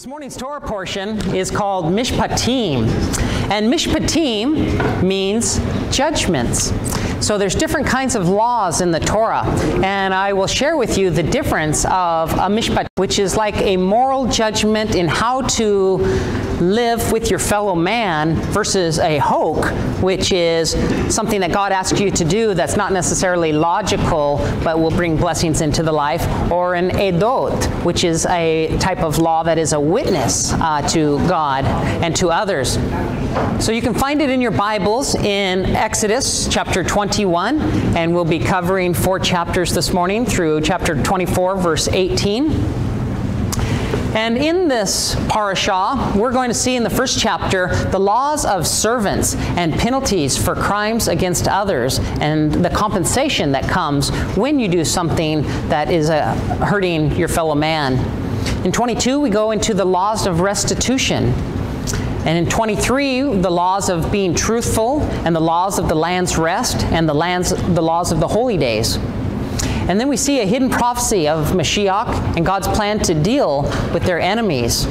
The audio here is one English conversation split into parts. This morning's Torah portion is called Mishpatim, and Mishpatim means judgments. So there's different kinds of laws in the Torah, and I will share with you the difference of a mishpat, which is like a moral judgment in how to live with your fellow man, versus a hok, which is something that God asks you to do that's not necessarily logical, but will bring blessings into the life, or an edot, which is a type of law that is a witness to God and to others. So you can find it in your Bibles in Exodus chapter 21, and we'll be covering 4 chapters this morning through chapter 24, verse 18. And in this parashah, we're going to see in the first chapter the laws of servants and penalties for crimes against others and the compensation that comes when you do something that is hurting your fellow man. In 22, we go into the laws of restitution. And in 23, the laws of being truthful, and the laws of the land's rest, and the laws of the holy days. And then we see a hidden prophecy of Mashiach and God's plan to deal with their enemies.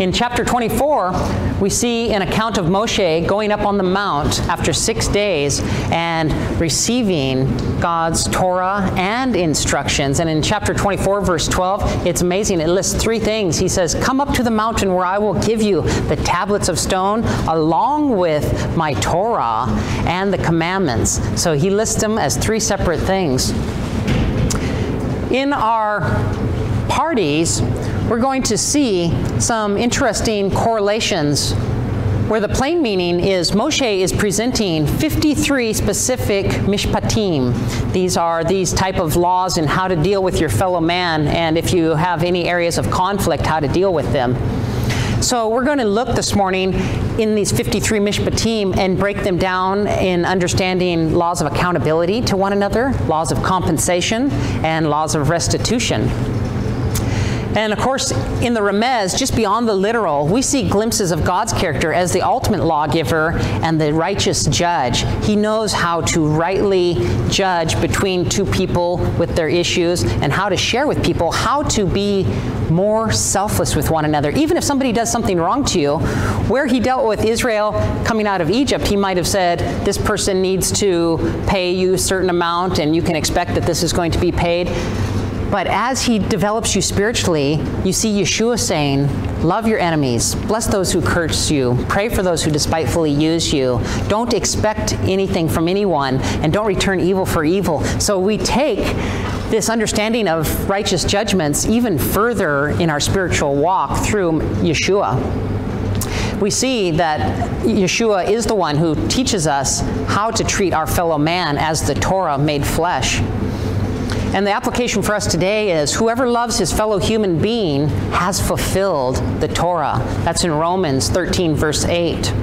In chapter 24, we see an account of Moshe going up on the mount after 6 days and receiving God's Torah and instructions. And in chapter 24, verse 12, it's amazing. It lists 3 things. He says, "Come up to the mountain where I will give you the tablets of stone along with my Torah and the commandments." So he lists them as 3 separate things. In our parties, we're going to see some interesting correlations where the plain meaning is Moshe is presenting 53 specific mishpatim. These are these type of laws and how to deal with your fellow man, and if you have any areas of conflict, how to deal with them. So we're going to look this morning in these 53 mishpatim and break them down in understanding laws of accountability to one another, laws of compensation, and laws of restitution. And of course, in the remez, just beyond the literal, we see glimpses of God's character as the ultimate lawgiver and the righteous judge. He knows how to rightly judge between 2 people with their issues, and how to share with people, how to be more selfless with one another. Even if somebody does something wrong to you, where he dealt with Israel coming out of Egypt, he might have said, this person needs to pay you a certain amount, and you can expect that this is going to be paid. But as he develops you spiritually, you see Yeshua saying, love your enemies, bless those who curse you, pray for those who despitefully use you, don't expect anything from anyone, and don't return evil for evil. So we take this understanding of righteous judgments even further in our spiritual walk through Yeshua. We see that Yeshua is the one who teaches us how to treat our fellow man as the Torah made flesh. And the application for us today is whoever loves his fellow human being has fulfilled the Torah. That's in Romans 13, verse 8.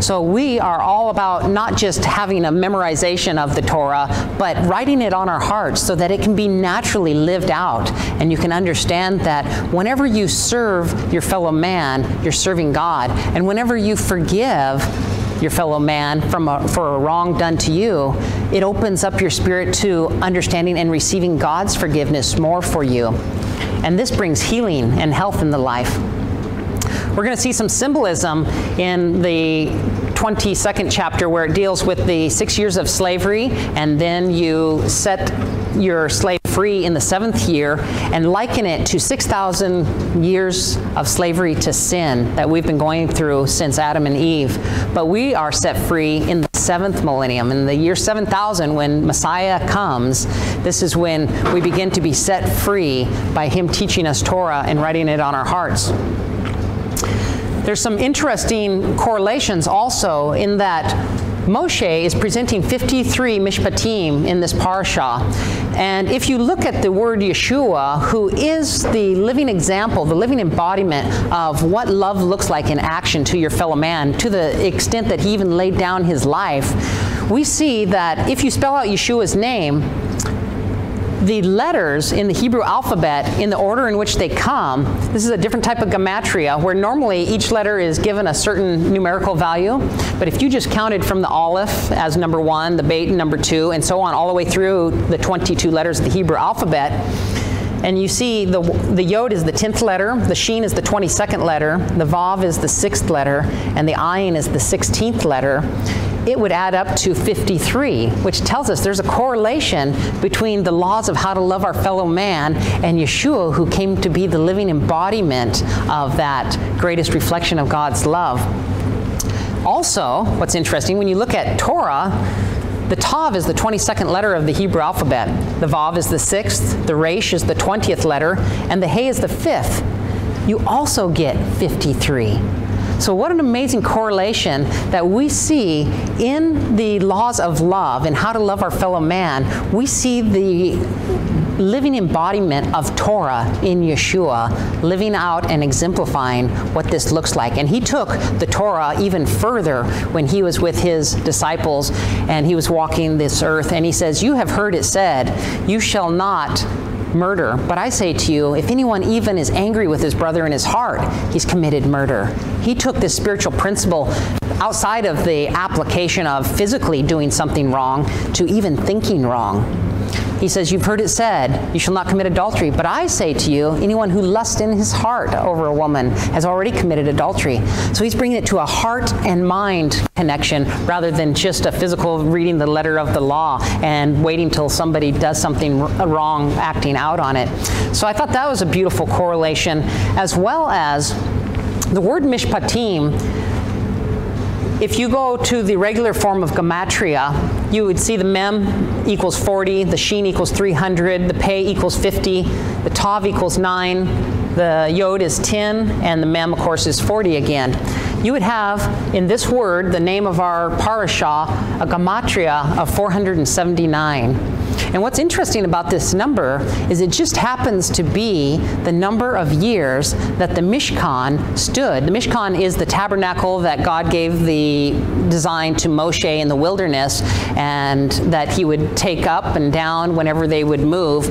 So we are all about not just having a memorization of the Torah, but writing it on our hearts so that it can be naturally lived out. And you can understand that whenever you serve your fellow man, you're serving God. And whenever you forgive your fellow man for a wrong done to you, it opens up your spirit to understanding and receiving God's forgiveness more for you. And this brings healing and health in the life. We're going to see some symbolism in the 22nd chapter where it deals with the 6 years of slavery, and then you set your slave free in the 7th year, and liken it to 6,000 years of slavery to sin that we've been going through since Adam and Eve. But we are set free in the 7th millennium, in the year 7,000, when Messiah comes. This is when we begin to be set free by him teaching us Torah and writing it on our hearts. There's some interesting correlations also in that Moshe is presenting 53 mishpatim in this parasha. And if you look at the word Yeshua, who is the living example, the living embodiment of what love looks like in action to your fellow man, to the extent that he even laid down his life, we see that if you spell out Yeshua's name, the letters in the Hebrew alphabet, in the order in which they come, this is a different type of gematria, where normally each letter is given a certain numerical value. But if you just counted from the Aleph as number 1, the Bet number 2, and so on all the way through the 22 letters of the Hebrew alphabet, And you see the Yod is the 10th letter, the Shin is the 22nd letter, the Vav is the 6th letter, and the Ayin is the 16th letter. It would add up to 53, which tells us there's a correlation between the laws of how to love our fellow man and Yeshua, who came to be the living embodiment of that greatest reflection of God's love. Also, what's interesting, when you look at Torah, the Tav is the 22nd letter of the Hebrew alphabet, the Vav is the 6th, the Resh is the 20th letter, and the He is the 5th. You also get 53. So what an amazing correlation that we see in the laws of love and how to love our fellow man. We see the living embodiment of Torah in Yeshua, living out and exemplifying what this looks like. And he took the Torah even further when he was with his disciples and he was walking this earth. And he says, "You have heard it said, you shall not murder. But I say to you, if anyone even is angry with his brother in his heart, he's committed murder." He took this spiritual principle outside of the application of physically doing something wrong to even thinking wrong. He says, "You've heard it said, you shall not commit adultery. But I say to you, anyone who lusts in his heart over a woman has already committed adultery." So he's bringing it to a heart and mind connection rather than just a physical reading the letter of the law and waiting till somebody does something wrong, acting out on it. So I thought that was a beautiful correlation, as well as the word Mishpatim. If you go to the regular form of gematria, you would see the mem equals 40, the shin equals 300, the pay equals 50, the tav equals 9, the yod is 10, and the mem, of course, is 40 again. You would have in this word, the name of our parashah, a gematria of 479. And what's interesting about this number is it just happens to be the number of years that the Mishkan stood. The Mishkan is the tabernacle that God gave the design to Moshe in the wilderness, and that he would take up and down whenever they would move.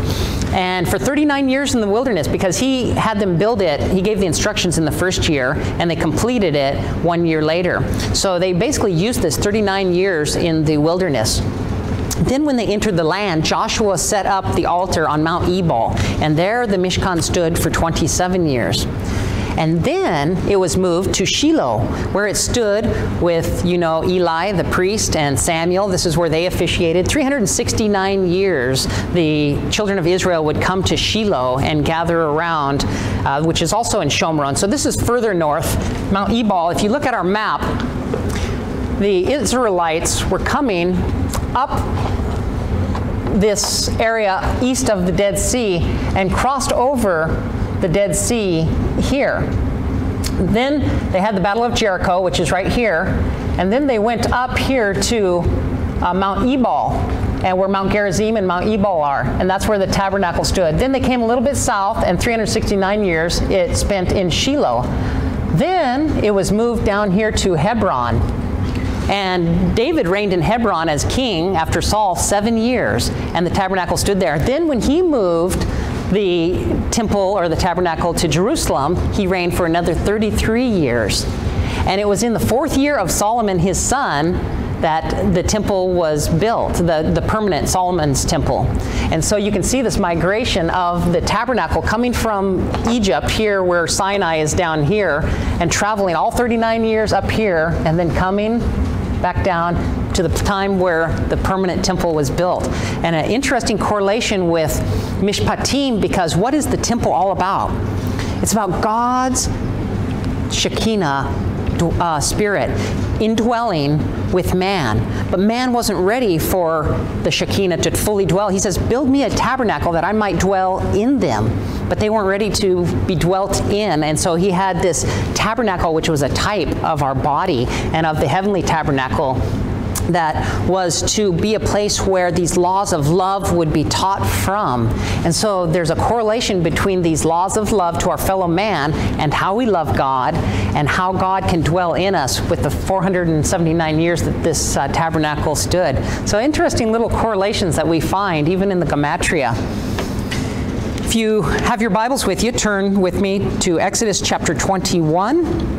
And for 39 years in the wilderness, because he had them build it, he gave the instructions in the first year, and they completed it 1 year later. So they basically used this 39 years in the wilderness. Then when they entered the land, Joshua set up the altar on Mount Ebal, and there the Mishkan stood for 27 years. And then it was moved to Shiloh, where it stood with, you know, Eli, the priest, and Samuel. This is where they officiated. 369 years, the children of Israel would come to Shiloh and gather around, which is also in Shomron. So this is further north. Mount Ebal, if you look at our map, the Israelites were coming up this area east of the Dead Sea and crossed over the Dead Sea here. Then they had the Battle of Jericho, which is right here, and then they went up here to Mount Ebal, and where Mount Gerizim and Mount Ebal are, and that's where the tabernacle stood. Then they came a little bit south, and 369 years it spent in Shiloh. Then it was moved down here to Hebron. And David reigned in Hebron as king after Saul 7 years, and the tabernacle stood there. Then when he moved the temple or the tabernacle to Jerusalem, he reigned for another 33 years. And it was in the 4th year of Solomon, his son, that the temple was built, the permanent Solomon's temple. And so you can see this migration of the tabernacle coming from Egypt here, where Sinai is down here, and traveling all 39 years up here, and then coming back down to the time where the permanent temple was built. And an interesting correlation with Mishpatim, because what is the temple all about? It's about God's Shekinah, spirit indwelling with man. But man wasn't ready for the Shekinah to fully dwell. He says, "Build me a tabernacle that I might dwell in them." But they weren't ready to be dwelt in. And so he had this tabernacle, which was a type of our body and of the heavenly tabernacle, that was to be a place where these laws of love would be taught from. And so there's a correlation between these laws of love to our fellow man and how we love God and how God can dwell in us with the 479 years that this tabernacle stood. So interesting little correlations that we find even in the gematria. If you have your Bibles with you, turn with me to Exodus chapter 21.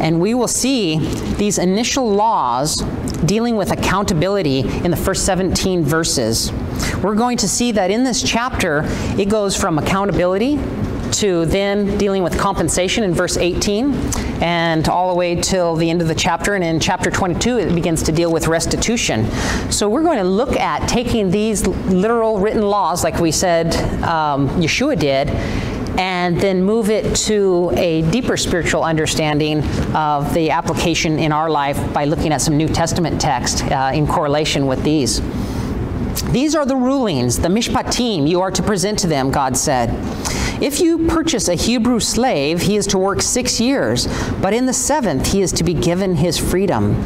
And we will see these initial laws dealing with accountability in the first 17 verses. We're going to see that in this chapter, it goes from accountability to then dealing with compensation in verse 18 and all the way till the end of the chapter. And in chapter 22, it begins to deal with restitution. So we're going to look at taking these literal written laws, like we said Yeshua did, and then move it to a deeper spiritual understanding of the application in our life by looking at some New Testament text in correlation with these. These are the rulings, the Mishpatim, you are to present to them, God said. If you purchase a Hebrew slave, he is to work 6 years, but in the seventh he is to be given his freedom.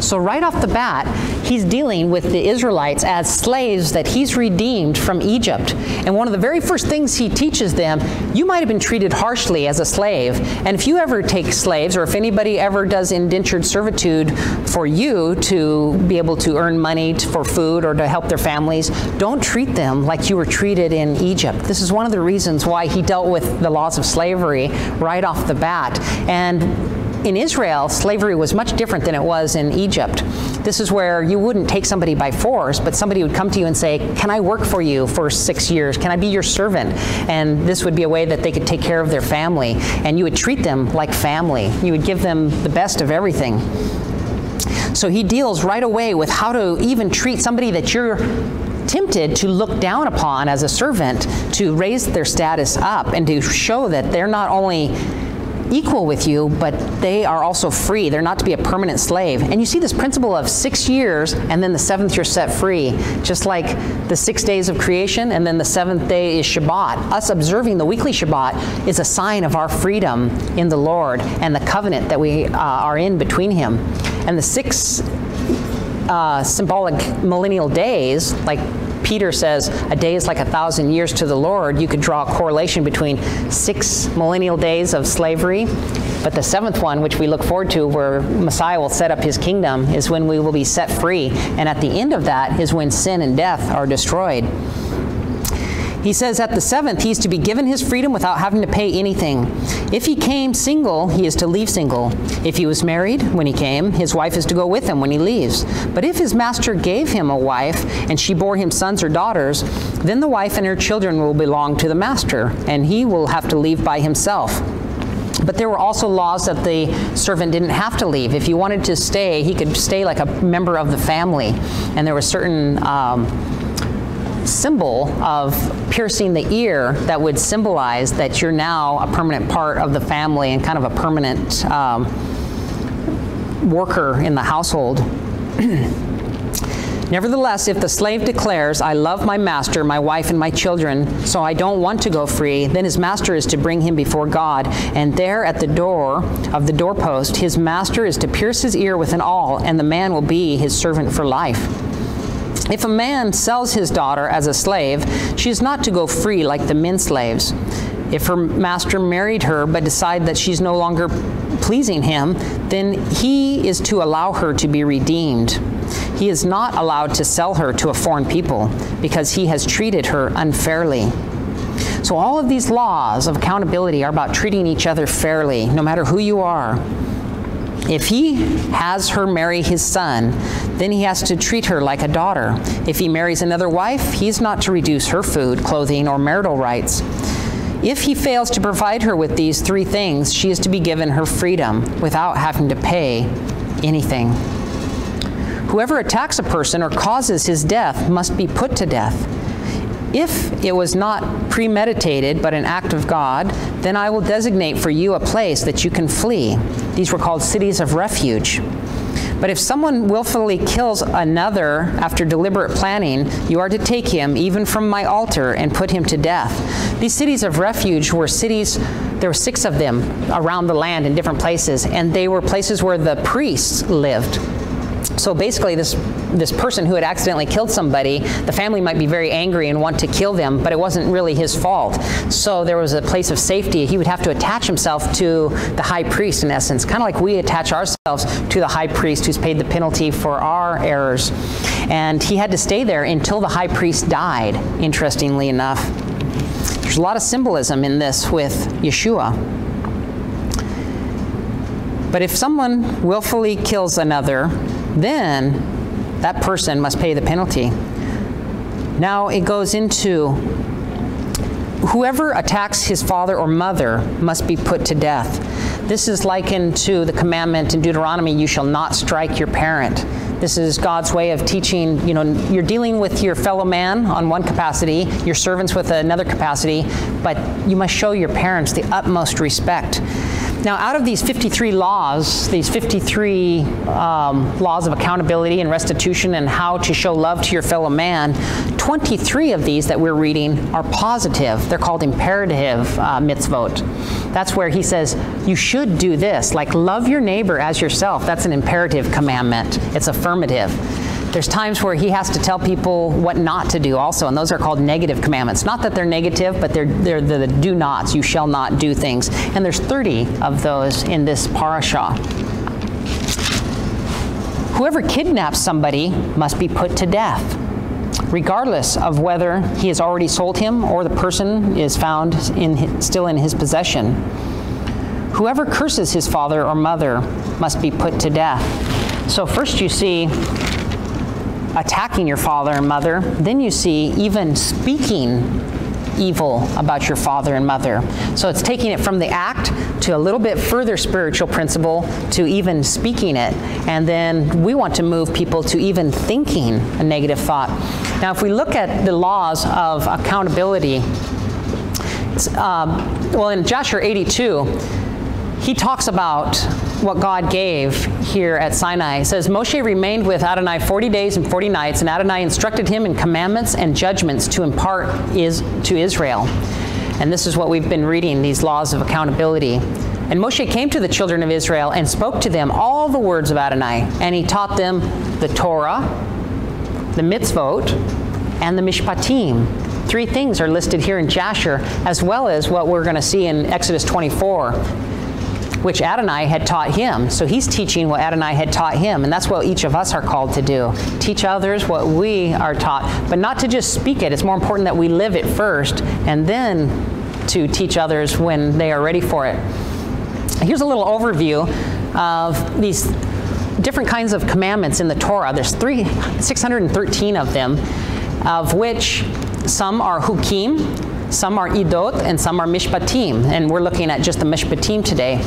So right off the bat, he's dealing with the Israelites as slaves that he's redeemed from Egypt. And one of the very first things he teaches them, you might have been treated harshly as a slave. And if you ever take slaves, or if anybody ever does indentured servitude for you to be able to earn money for food or to help their families, don't treat them like you were treated in Egypt. This is one of the reasons why he dealt with the laws of slavery right off the bat. And in Israel, slavery was much different than it was in Egypt. This is where you wouldn't take somebody by force, but somebody would come to you and say, can I work for you for 6 years? Can I be your servant? And this would be a way that they could take care of their family. And you would treat them like family. You would give them the best of everything. So he deals right away with how to even treat somebody that you're tempted to look down upon as a servant, to raise their status up and to show that they're not only equal with you, but they are also free. They're not to be a permanent slave. And you see this principle of 6 years, and then the seventh you're set free, just like the 6 days of creation, and then the seventh day is Shabbat. Us observing the weekly Shabbat is a sign of our freedom in the Lord and the covenant that we are in between Him. And the six symbolic millennial days, like Peter says, a day is like 1,000 years to the Lord. You could draw a correlation between 6 millennial days of slavery, but the seventh one, which we look forward to, where Messiah will set up his kingdom, is when we will be set free. And at the end of that is when sin and death are destroyed. He says at the seventh, he is to be given his freedom without having to pay anything. If he came single, he is to leave single. If he was married when he came, his wife is to go with him when he leaves. But if his master gave him a wife, and she bore him sons or daughters, then the wife and her children will belong to the master, and he will have to leave by himself. But there were also laws that the servant didn't have to leave. If he wanted to stay, he could stay like a member of the family. And there were certain symbol of piercing the ear that would symbolize that you're now a permanent part of the family and kind of a permanent worker in the household. Nevertheless, if the slave declares, I love my master, my wife, and my children, so I don't want to go free, then his master is to bring him before God. And there at the door of the doorpost, his master is to pierce his ear with an awl, and the man will be his servant for life. If a man sells his daughter as a slave, she is not to go free like the men slaves. If her master married her but decide that she's no longer pleasing him, then he is to allow her to be redeemed. He is not allowed to sell her to a foreign people because he has treated her unfairly. So all of these laws of accountability are about treating each other fairly, no matter who you are. If he has her marry his son, then he has to treat her like a daughter. If he marries another wife, he's not to reduce her food, clothing, or marital rights. If he fails to provide her with these three things, she is to be given her freedom without having to pay anything. Whoever attacks a person or causes his death must be put to death. If it was not premeditated, but an act of God, then I will designate for you a place that you can flee. These were called cities of refuge. But if someone willfully kills another after deliberate planning, you are to take him even from my altar and put him to death. These cities of refuge were cities, there were 6 of them around the land in different places, and they were places where the priests lived. So basically this person who had accidentally killed somebody, the family might be very angry and want to kill them, but it wasn't really his fault. So there was a place of safety. He would have to attach himself to the high priest, in essence, kind of like we attach ourselves to the high priest who's paid the penalty for our errors. And he had to stay there until the high priest died, interestingly enough. There's a lot of symbolism in this with Yeshua. But if someone willfully kills another, then that person must pay the penalty. Now it goes into, whoever attacks his father or mother must be put to death. This is likened to the commandment in Deuteronomy, you shall not strike your parent. This is God's way of teaching, you know, you're dealing with your fellow man on one capacity, your servants with another capacity, but you must show your parents the utmost respect. Now, out of these 53 laws, these 53 laws of accountability and restitution and how to show love to your fellow man, 23 of these that we're reading are positive. They're called imperative mitzvot. That's where he says, you should do this, like love your neighbor as yourself. That's an imperative commandment. It's affirmative. There's times where he has to tell people what not to do also, and those are called negative commandments. Not that they're negative, but they're the do nots, you shall not do things. And there's 30 of those in this parasha. Whoever kidnaps somebody must be put to death, regardless of whether he has already sold him or the person is found still in his possession. Whoever curses his father or mother must be put to death. So first you see attacking your father and mother, then you see even speaking evil about your father and mother. So it's taking it from the act to a little bit further spiritual principle to even speaking it. And then we want to move people to even thinking a negative thought. Now, if we look at the laws of accountability, well, in Joshua 82, he talks about what God gave here at Sinai. It says, Moshe remained with Adonai 40 days and 40 nights, and Adonai instructed him in commandments and judgments to impart to Israel. And this is what we've been reading, these laws of accountability. And Moshe came to the children of Israel and spoke to them all the words of Adonai, and he taught them the Torah, the mitzvot, and the Mishpatim. Three things are listed here in Joshua, as well as what we're going to see in Exodus 24. Which Adonai had taught him. So he's teaching what Adonai had taught him, and that's what each of us are called to do. Teach others what we are taught, but not to just speak it. It's more important that we live it first, and then to teach others when they are ready for it. Here's a little overview of these different kinds of commandments in the Torah. There's 613 of them, of which some are hukim, some are idot, and some are mishpatim, and we're looking at just the mishpatim today.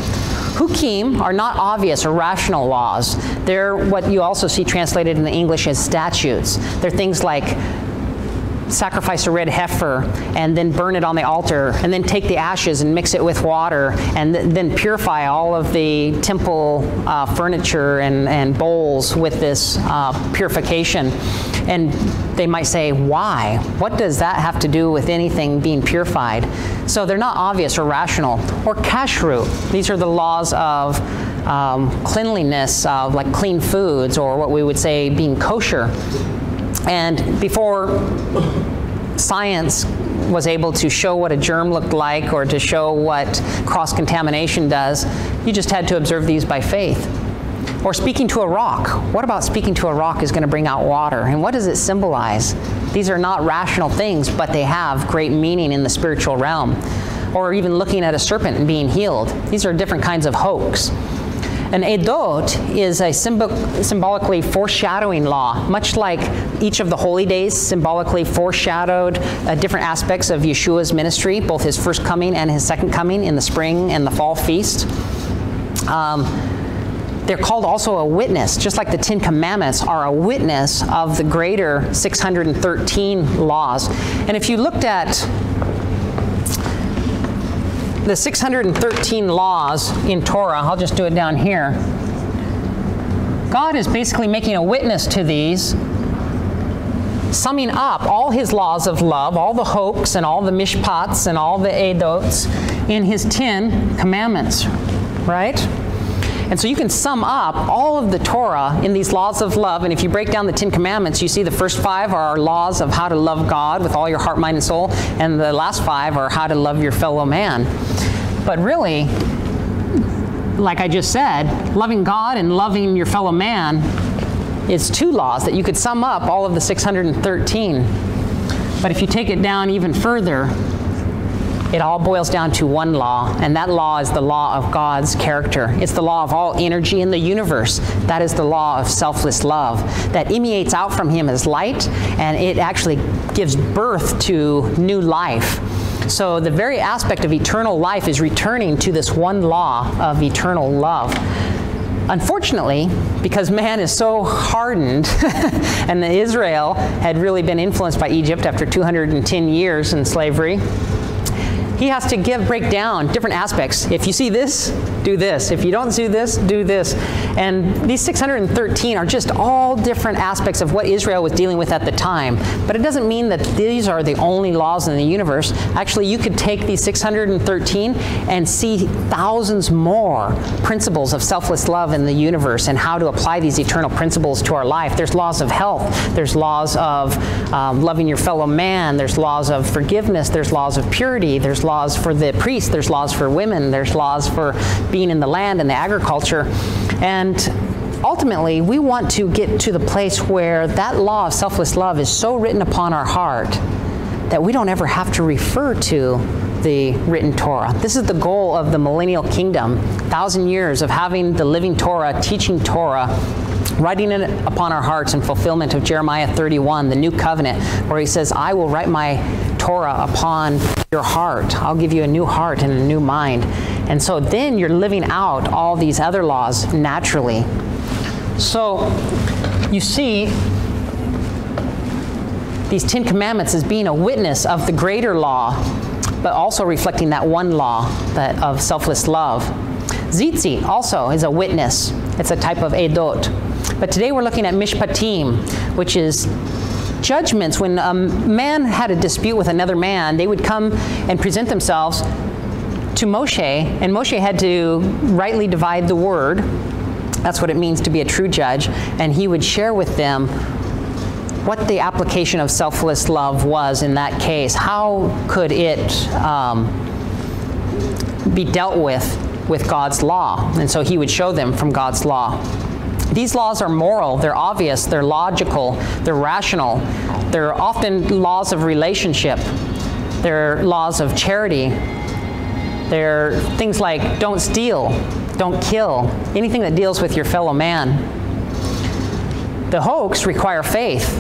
Hukim are not obvious or rational laws. They're what you also see translated in the English as statutes. They're things like sacrifice a red heifer and then burn it on the altar and then take the ashes and mix it with water and then purify all of the temple furniture and bowls with this purification. And they might say, why? What does that have to do with anything being purified? So they're not obvious or rational. Or kashrut. These are the laws of cleanliness, like clean foods, or what we would say being kosher. And before science was able to show what a germ looked like or to show what cross-contamination does, you just had to observe these by faith. Or speaking to a rock. What about speaking to a rock is going to bring out water? And what does it symbolize? These are not rational things, but they have great meaning in the spiritual realm. Or even looking at a serpent and being healed. These are different kinds of hoax. An edot is a symbolically foreshadowing law, much like each of the holy days symbolically foreshadowed different aspects of Yeshua's ministry, both his first coming and his second coming in the spring and the fall feast. They're called also a witness, just like the Ten Commandments are a witness of the greater 613 laws. And if you looked at the 613 laws in Torah, I'll just do it down here. God is basically making a witness to these, summing up all his laws of love, all the hoks and all the mishpats and all the edots in his 10 commandments, right? And so you can sum up all of the Torah in these laws of love. And if you break down the 10 commandments, you see the first 5 are our laws of how to love God with all your heart, mind, and soul. And the last 5 are how to love your fellow man. But really, like I just said, loving God and loving your fellow man is 2 laws that you could sum up all of the 613. But if you take it down even further, It all boils down to one law, and that law is the law of God's character. It's the law of all energy in the universe. That is the law of selfless love that emanates out from him as light, and it actually gives birth to new life. So the very aspect of eternal life is returning to this one law of eternal love. Unfortunately, because man is so hardened, and Israel had really been influenced by Egypt after 210 years in slavery, he has to break down different aspects. If you see this, do this. If you don't do this, do this. And these 613 are just all different aspects of what Israel was dealing with at the time. But it doesn't mean that these are the only laws in the universe. Actually, you could take these 613 and see thousands more principles of selfless love in the universe and how to apply these eternal principles to our life. There's laws of health. There's laws of loving your fellow man. There's laws of forgiveness. There's laws of purity. There's laws for the priests, there's laws for women, there's laws for being in the land and the agriculture. And ultimately, we want to get to the place where that law of selfless love is so written upon our heart that we don't ever have to refer to the written Torah. This is the goal of the millennial kingdom, 1,000 years of having the living Torah, teaching Torah, writing it upon our hearts in fulfillment of Jeremiah 31, the new covenant, where he says, I will write my Torah upon your heart. I'll give you a new heart and a new mind. And so then you're living out all these other laws naturally. So you see these 10 commandments as being a witness of the greater law, but also reflecting that one law that of selfless love. Tzitzit also is a witness. It's a type of edot. But today we're looking at Mishpatim, which is judgments. When a man had a dispute with another man, they would come and present themselves to Moshe, and Moshe had to rightly divide the word. That's what it means to be a true judge. And he would share with them what the application of selfless love was in that case. How could it be dealt with God's law? And so he would show them from God's law. These laws are moral, they're obvious, they're logical, they're rational. They're often laws of relationship. They're laws of charity. They're things like don't steal, don't kill, anything that deals with your fellow man. The Chok require faith.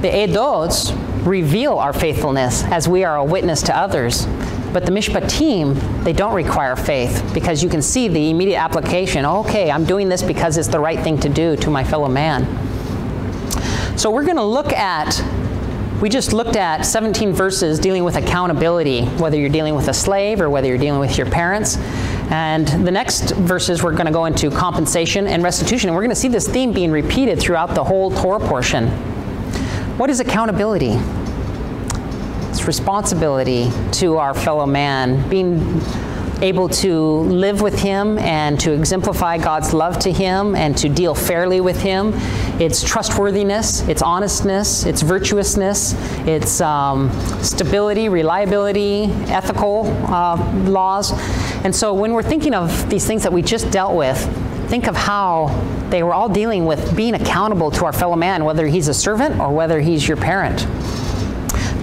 The Edot reveal our faithfulness as we are a witness to others. But the Mishpatim, they don't require faith because you can see the immediate application. Okay, I'm doing this because it's the right thing to do to my fellow man. So we're going to look at, we just looked at 17 verses dealing with accountability, whether you're dealing with a slave or whether you're dealing with your parents. And the next verses we're going to go into compensation and restitution. And we're going to see this theme being repeated throughout the whole Torah portion. What is accountability? It's responsibility to our fellow man, being able to live with him and to exemplify God's love to him and to deal fairly with him. It's trustworthiness, it's honestness, it's virtuousness, it's stability, reliability, ethical laws. And so when we're thinking of these things that we just dealt with, think of how they were all dealing with being accountable to our fellow man, whether he's a servant or whether he's your parent.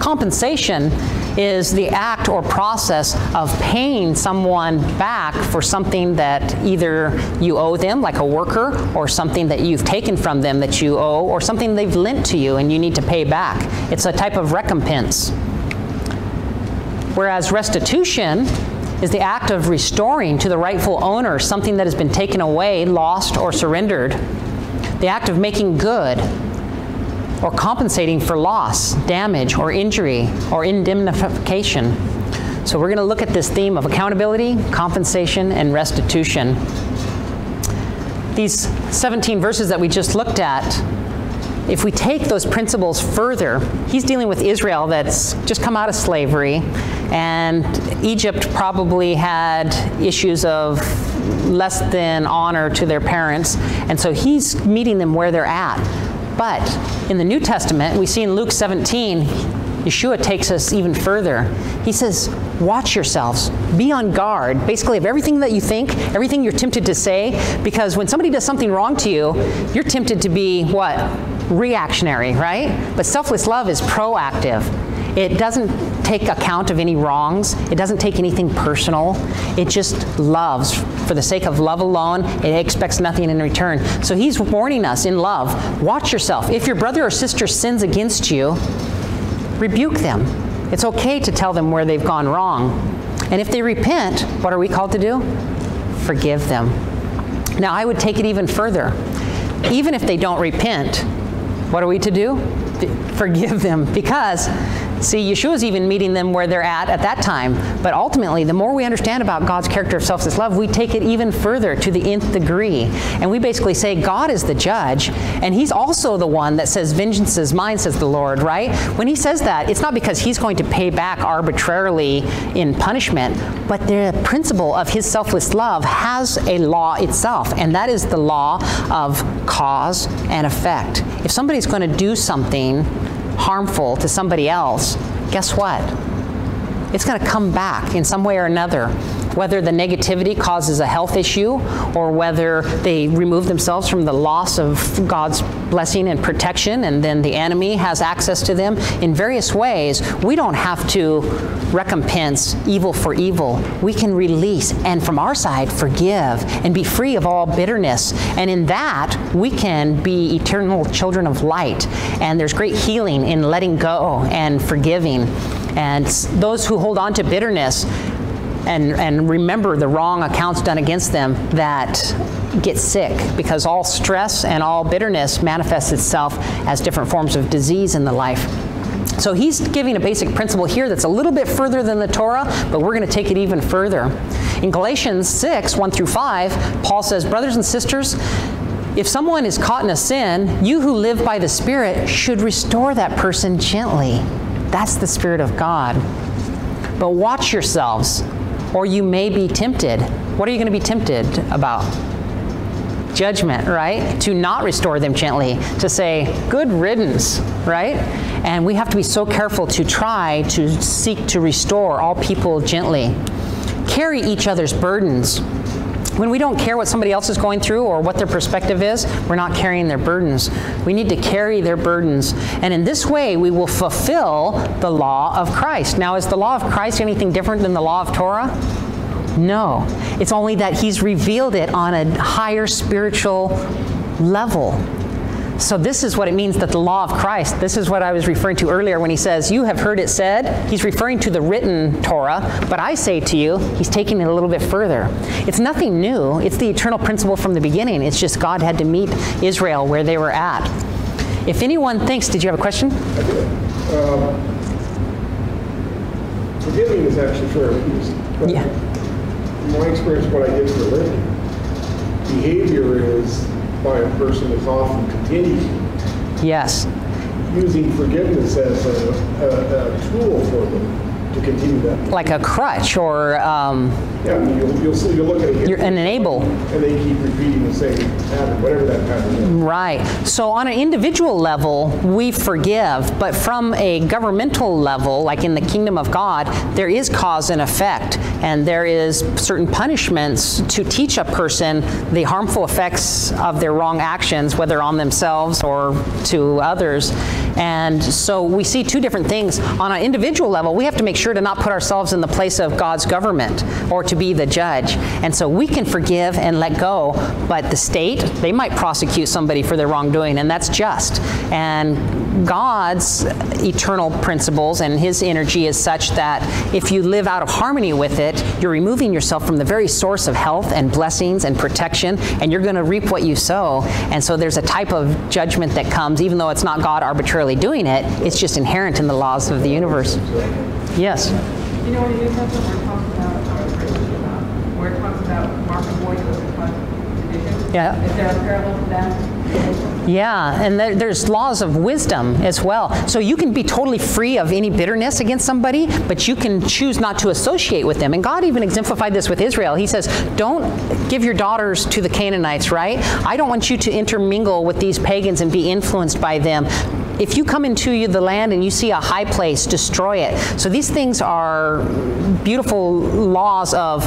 Compensation is the act or process of paying someone back for something that either you owe them, like a worker, or something that you've taken from them that you owe, or something they've lent to you and you need to pay back. It's a type of recompense. Whereas restitution is the act of restoring to the rightful owner something that has been taken away, lost, or surrendered. The act of making good, or compensating for loss, damage, or injury, or indemnification. So we're going to look at this theme of accountability, compensation, and restitution. These 17 verses that we just looked at, if we take those principles further, he's dealing with Israel that's just come out of slavery, and Egypt probably had issues of less than honor to their parents, and so he's meeting them where they're at. But in the New Testament, we see in Luke 17, Yeshua takes us even further. He says, watch yourselves, be on guard, basically of everything that you think, everything you're tempted to say, because when somebody does something wrong to you, you're tempted to be what? Reactionary, right? But selfless love is proactive. It doesn't take account of any wrongs. It doesn't take anything personal. It just loves for the sake of love alone. It expects nothing in return. So he's warning us in love, watch yourself. If your brother or sister sins against you, rebuke them. It's okay to tell them where they've gone wrong. And if they repent, what are we called to do? Forgive them. Now, I would take it even further. Even if they don't repent, what are we to do? Forgive them. Because, see, Yeshua's even meeting them where they're at that time. But ultimately, the more we understand about God's character of selfless love, we take it even further to the nth degree. And we basically say God is the judge, and he's also the one that says, vengeance is mine, says the Lord, right? When he says that, it's not because he's going to pay back arbitrarily in punishment, but the principle of his selfless love has a law itself, and that is the law of cause and effect. If somebody's going to do something harmful to somebody else, guess what? It's going to come back in some way or another. Whether the negativity causes a health issue or whether they remove themselves from the loss of God's blessing and protection and then the enemy has access to them in various ways, we don't have to recompense evil for evil. We can release and from our side forgive and be free of all bitterness. And in that, we can be eternal children of light. And there's great healing in letting go and forgiving. And those who hold on to bitterness and remember the wrong accounts done against them, that get sick, because all stress and all bitterness manifests itself as different forms of disease in the life. So he's giving a basic principle here that's a little bit further than the Torah, but we're going to take it even further. In Galatians 6:1-5, Paul says, brothers and sisters, if someone is caught in a sin, you who live by the Spirit should restore that person gently. That's the Spirit of God. But watch yourselves, or you may be tempted. What are you going to be tempted about? Judgment, right? To not restore them gently, to say, good riddance, right? And we have to be so careful to try to seek to restore all people gently. Carry each other's burdens. When we don't care what somebody else is going through or what their perspective is, we're not carrying their burdens. We need to carry their burdens. And in this way, we will fulfill the law of Christ. Now, is the law of Christ anything different than the law of Torah? No. It's only that he's revealed it on a higher spiritual level. So this is what it means that the law of Christ, this is what I was referring to earlier when he says, you have heard it said. He's referring to the written Torah, but I say to you, he's taking it a little bit further. It's nothing new. It's the eternal principle from the beginning. It's just God had to meet Israel where they were at. If anyone thinks, did you have a question? I do. Forgiving is actually fairly easy. Yeah. In my experience, what I give to the living, behavior is by a person is often continued. Yes. Using forgiveness as a tool for them to continue that. Like a crutch or... yeah, I mean, you'll look at it. You're an enable. And they keep repeating the same pattern, whatever that pattern is. Right. So on an individual level, we forgive, but from a governmental level, like in the kingdom of God, there is cause and effect, and there is certain punishments to teach a person the harmful effects of their wrong actions, whether on themselves or to others. And so we see two different things. On an individual level, we have to make sure to not put ourselves in the place of God's government or to be the judge. And so we can forgive and let go, but the state, they might prosecute somebody for their wrongdoing, and that's just. And God's eternal principles and his energy is such that if you live out of harmony with it, you're removing yourself from the very source of health and blessings and protection, and you're going to reap what you sow. And so there's a type of judgment that comes, even though it's not God arbitrarily doing it, it's just inherent in the laws of the universe. Yes? You know, when you talk about where it talks about Mark and Boyd doesn't cause division. Yeah. Is there a parallel to that? Yeah, and there's laws of wisdom as well. So you can be totally free of any bitterness against somebody, but you can choose not to associate with them. And God even exemplified this with Israel. He says, don't give your daughters to the Canaanites, right? I don't want you to intermingle with these pagans and be influenced by them. If you come into the land and you see a high place, destroy it. So these things are beautiful laws of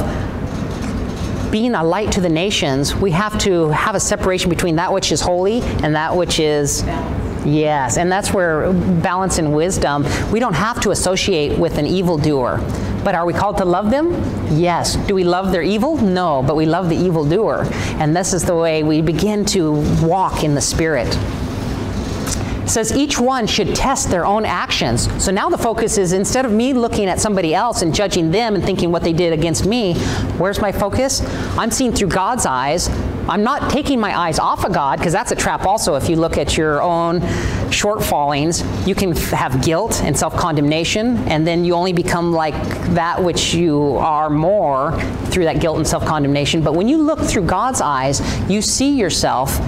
being a light to the nations. We have to have a separation between that which is holy and that which is Yes, and that's where balance and wisdom, we don't have to associate with an evildoer. But are we called to love them? Yes. Do we love their evil? No, but we love the evildoer. And this is the way we begin to walk in the Spirit. It says each one should test their own actions. So now the focus is, instead of me looking at somebody else and judging them and thinking what they did against me, where's my focus? I'm seeing through God's eyes. I'm not taking my eyes off of God, because that's a trap also. If you look at your own shortfallings, you can have guilt and self-condemnation, and then you only become like that which you are more through that guilt and self-condemnation. But when you look through God's eyes, you see yourself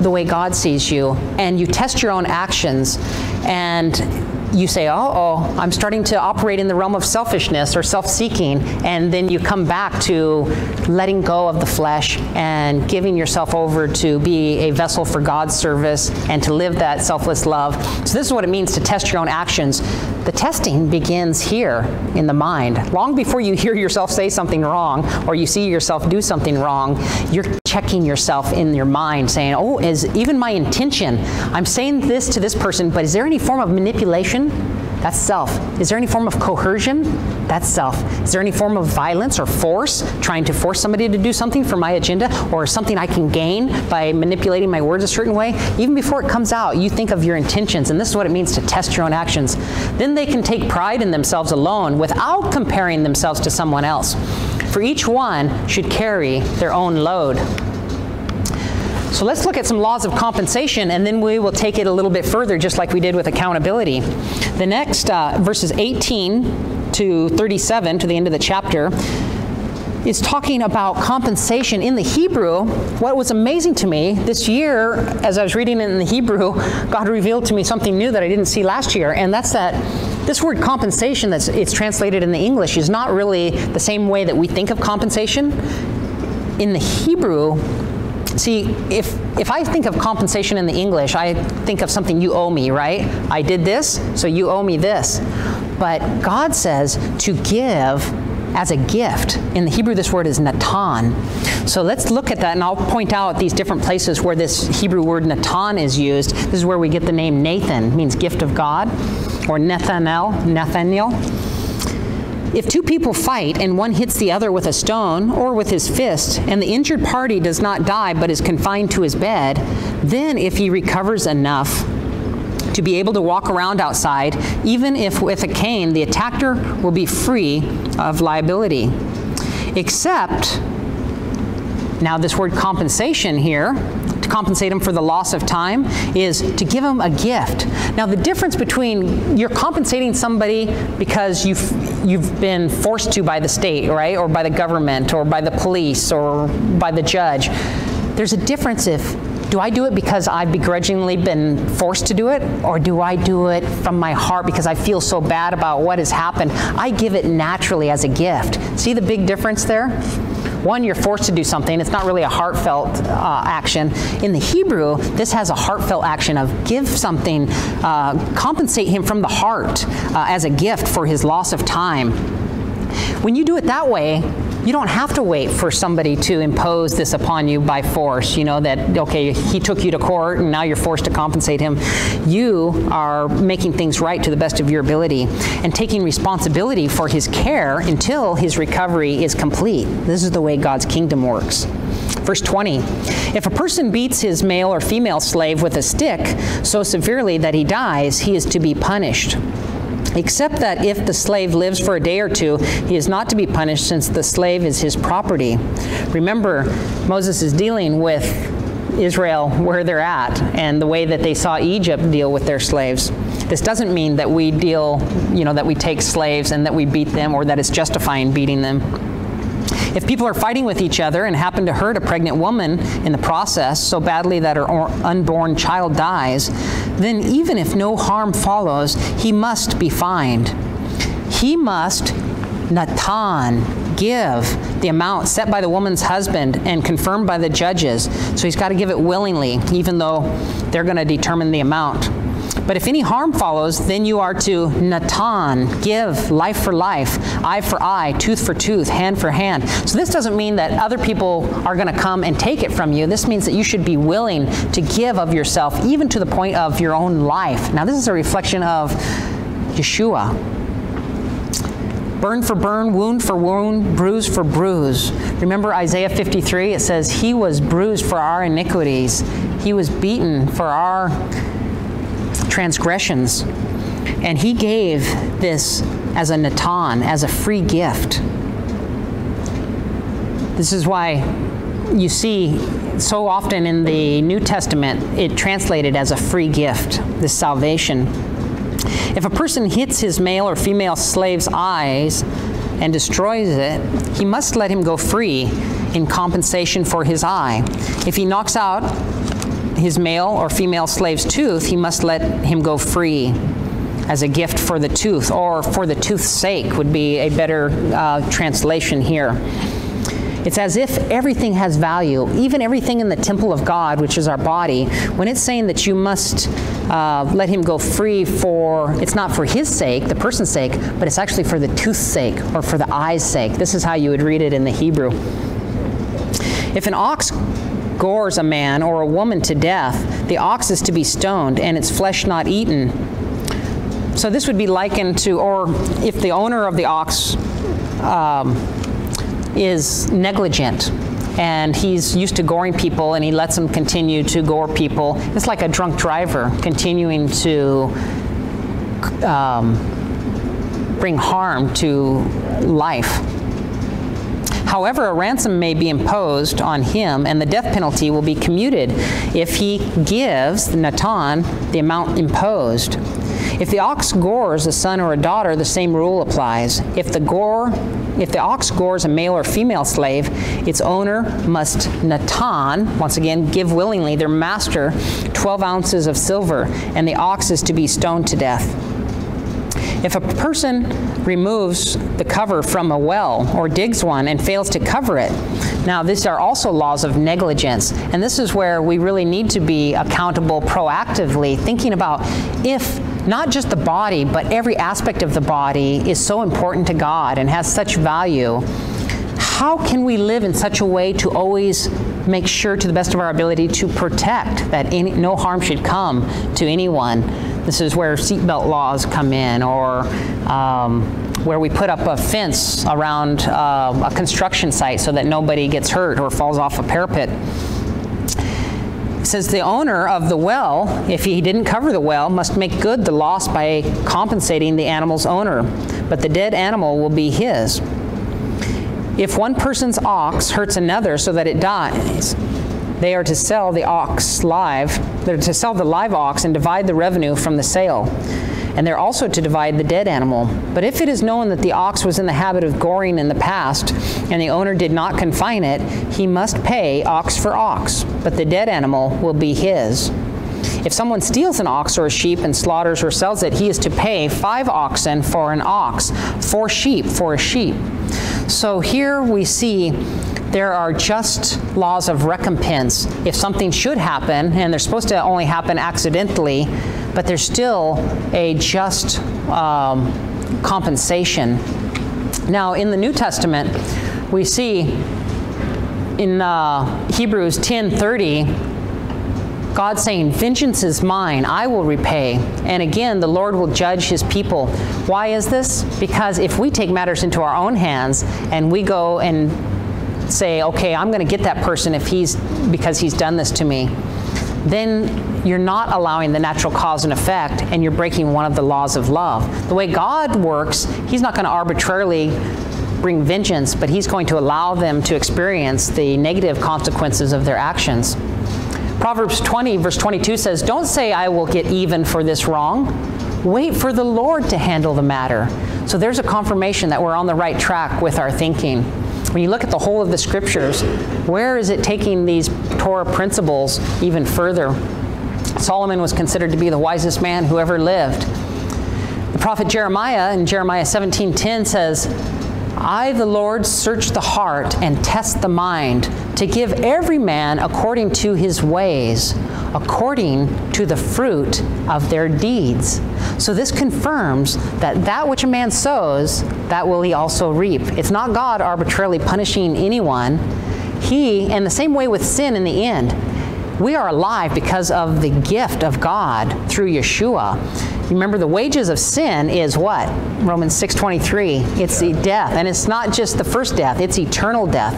the way God sees you, and you test your own actions, and you say, oh, I'm starting to operate in the realm of selfishness or self-seeking, and then you come back to letting go of the flesh and giving yourself over to be a vessel for God's service and to live that selfless love. So this is what it means to test your own actions. The testing begins here in the mind. Long before you hear yourself say something wrong or you see yourself do something wrong, you're checking yourself in your mind, saying, oh, is even my intention, I'm saying this to this person, but is there any form of manipulation? That's self. Is there any form of coercion? That's self. Is there any form of violence or force, trying to force somebody to do something for my agenda or something I can gain by manipulating my words a certain way? Even before it comes out, you think of your intentions, and this is what it means to test your own actions. Then they can take pride in themselves alone without comparing themselves to someone else. For each one should carry their own load. So let's look at some laws of compensation, and then we will take it a little bit further, just like we did with accountability. The next verses 18 to 37 to the end of the chapter is talking about compensation in the Hebrew. What was amazing to me this year, as I was reading it in the Hebrew, God revealed to me something new that I didn't see last year, and that's that this word compensation, that's it's translated in the English, is not really the same way that we think of compensation in the Hebrew. See, if I think of compensation in the English, I think of something you owe me, right? I did this, so you owe me this. But God says to give as a gift. In the Hebrew, this word is natan. So let's look at that, and I'll point out these different places where this Hebrew word natan is used. This is where we get the name Nathan. It means gift of God, or Nathaniel. If two people fight and one hits the other with a stone or with his fist, and the injured party does not die but is confined to his bed, then if he recovers enough to be able to walk around outside, even if with a cane, the attacker will be free of liability. Except, now this word compensation here, to compensate him for the loss of time, is to give him a gift. Now the difference between you're compensating somebody because you've been forced to by the state, right, or by the government, or by the police, or by the judge. There's a difference if, do I do it because I've begrudgingly been forced to do it, or do I do it from my heart because I feel so bad about what has happened? I give it naturally as a gift. See the big difference there? One, you're forced to do something. It's not really a heartfelt action. In the Hebrew, this has a heartfelt action of give something, compensate him from the heart as a gift for his loss of time. When you do it that way, you don't have to wait for somebody to impose this upon you by force, you know, that, okay, he took you to court and now you're forced to compensate him. You are making things right to the best of your ability and taking responsibility for his care until his recovery is complete. This is the way God's kingdom works. Verse 20, if a person beats his male or female slave with a stick so severely that he dies, he is to be punished. Except that if the slave lives for a day or two, he is not to be punished, since the slave is his property. Remember, Moses is dealing with Israel where they're at and the way that they saw Egypt deal with their slaves. This doesn't mean that we deal, you know, that we take slaves and that we beat them, or that it's justifying beating them. If people are fighting with each other and happen to hurt a pregnant woman in the process so badly that her unborn child dies, then even if no harm follows, he must be fined. He must natan, give the amount set by the woman's husband and confirmed by the judges. So he's got to give it willingly, even though they're going to determine the amount. But if any harm follows, then you are to natan, give, life for life, eye for eye, tooth for tooth, hand for hand. So this doesn't mean that other people are going to come and take it from you. This means that you should be willing to give of yourself, even to the point of your own life. Now this is a reflection of Yeshua. Burn for burn, wound for wound, bruise for bruise. Remember Isaiah 53, it says, He was bruised for our iniquities. He was beaten for our transgressions. And He gave this as a natan, as a free gift. This is why you see so often in the New Testament, it translated as a free gift, this salvation. If a person hits his male or female slave's eyes and destroys it, he must let him go free in compensation for his eye. If he knocks out his male or female slave's tooth, he must let him go free as a gift for the tooth, or for the tooth's sake would be a better translation here. It's as if everything has value, even everything in the temple of God, which is our body. When it's saying that you must let him go free for, it's not for his sake, the person's sake, but it's actually for the tooth's sake or for the eye's sake. This is how you would read it in the Hebrew. If an ox gores a man or a woman to death, the ox is to be stoned and its flesh not eaten. So this would be likened to, or if the owner of the ox is negligent and he's used to goring people and he lets them continue to gore people. It's like a drunk driver continuing to bring harm to life. However, a ransom may be imposed on him and the death penalty will be commuted if he gives the natan the amount imposed. If the ox gores a son or a daughter, the same rule applies. If the ox gores a male or female slave, its owner must natan, once again, give willingly their master 12 ounces of silver, and the ox is to be stoned to death. If a person removes the cover from a well or digs one and fails to cover it, now these are also laws of negligence, and this is where we really need to be accountable proactively, thinking about if not just the body, but every aspect of the body is so important to God and has such value. How can we live in such a way to always make sure to the best of our ability to protect that no harm should come to anyone? This is where seatbelt laws come in, or where we put up a fence around a construction site so that nobody gets hurt or falls off a parapet. It says the owner of the well, if he didn't cover the well, must make good the loss by compensating the animal's owner, but the dead animal will be his. If one person's ox hurts another so that it dies, they are to sell the ox live, they're to sell the live ox and divide the revenue from the sale. And they're also to divide the dead animal. But if it is known that the ox was in the habit of goring in the past, and the owner did not confine it, he must pay ox for ox, but the dead animal will be his. If someone steals an ox or a sheep and slaughters or sells it, he is to pay 5 oxen for an ox, 4 sheep for a sheep. So here we see there are just laws of recompense. If something should happen, and they're supposed to only happen accidentally, but there's still a just compensation. Now, in the New Testament, we see in Hebrews 10:30, God saying, "Vengeance is mine, I will repay. And again, the Lord will judge his people." Why is this? Because if we take matters into our own hands and we go and say, okay, I'm going to get that person if he's, because he's done this to me, then you're not allowing the natural cause and effect, and you're breaking one of the laws of love. The way God works, he's not going to arbitrarily bring vengeance, but he's going to allow them to experience the negative consequences of their actions. Proverbs 20, verse 22 says, "Don't say, I will get even for this wrong. Wait for the Lord to handle the matter." So there's a confirmation that we're on the right track with our thinking. When you look at the whole of the scriptures, where is it taking these Torah principles even further? Solomon was considered to be the wisest man who ever lived. The prophet Jeremiah in Jeremiah 17:10 says, "I, the Lord, search the heart and test the mind to give every man according to his ways, according to the fruit of their deeds. So this confirms that that which a man sows, that will he also reap. It's not God arbitrarily punishing anyone. He, and the same way with sin in the end, we are alive because of the gift of God through Yeshua. Remember, the wages of sin is what? Romans 6:23. It's the death. And it's not just the first death. It's eternal death.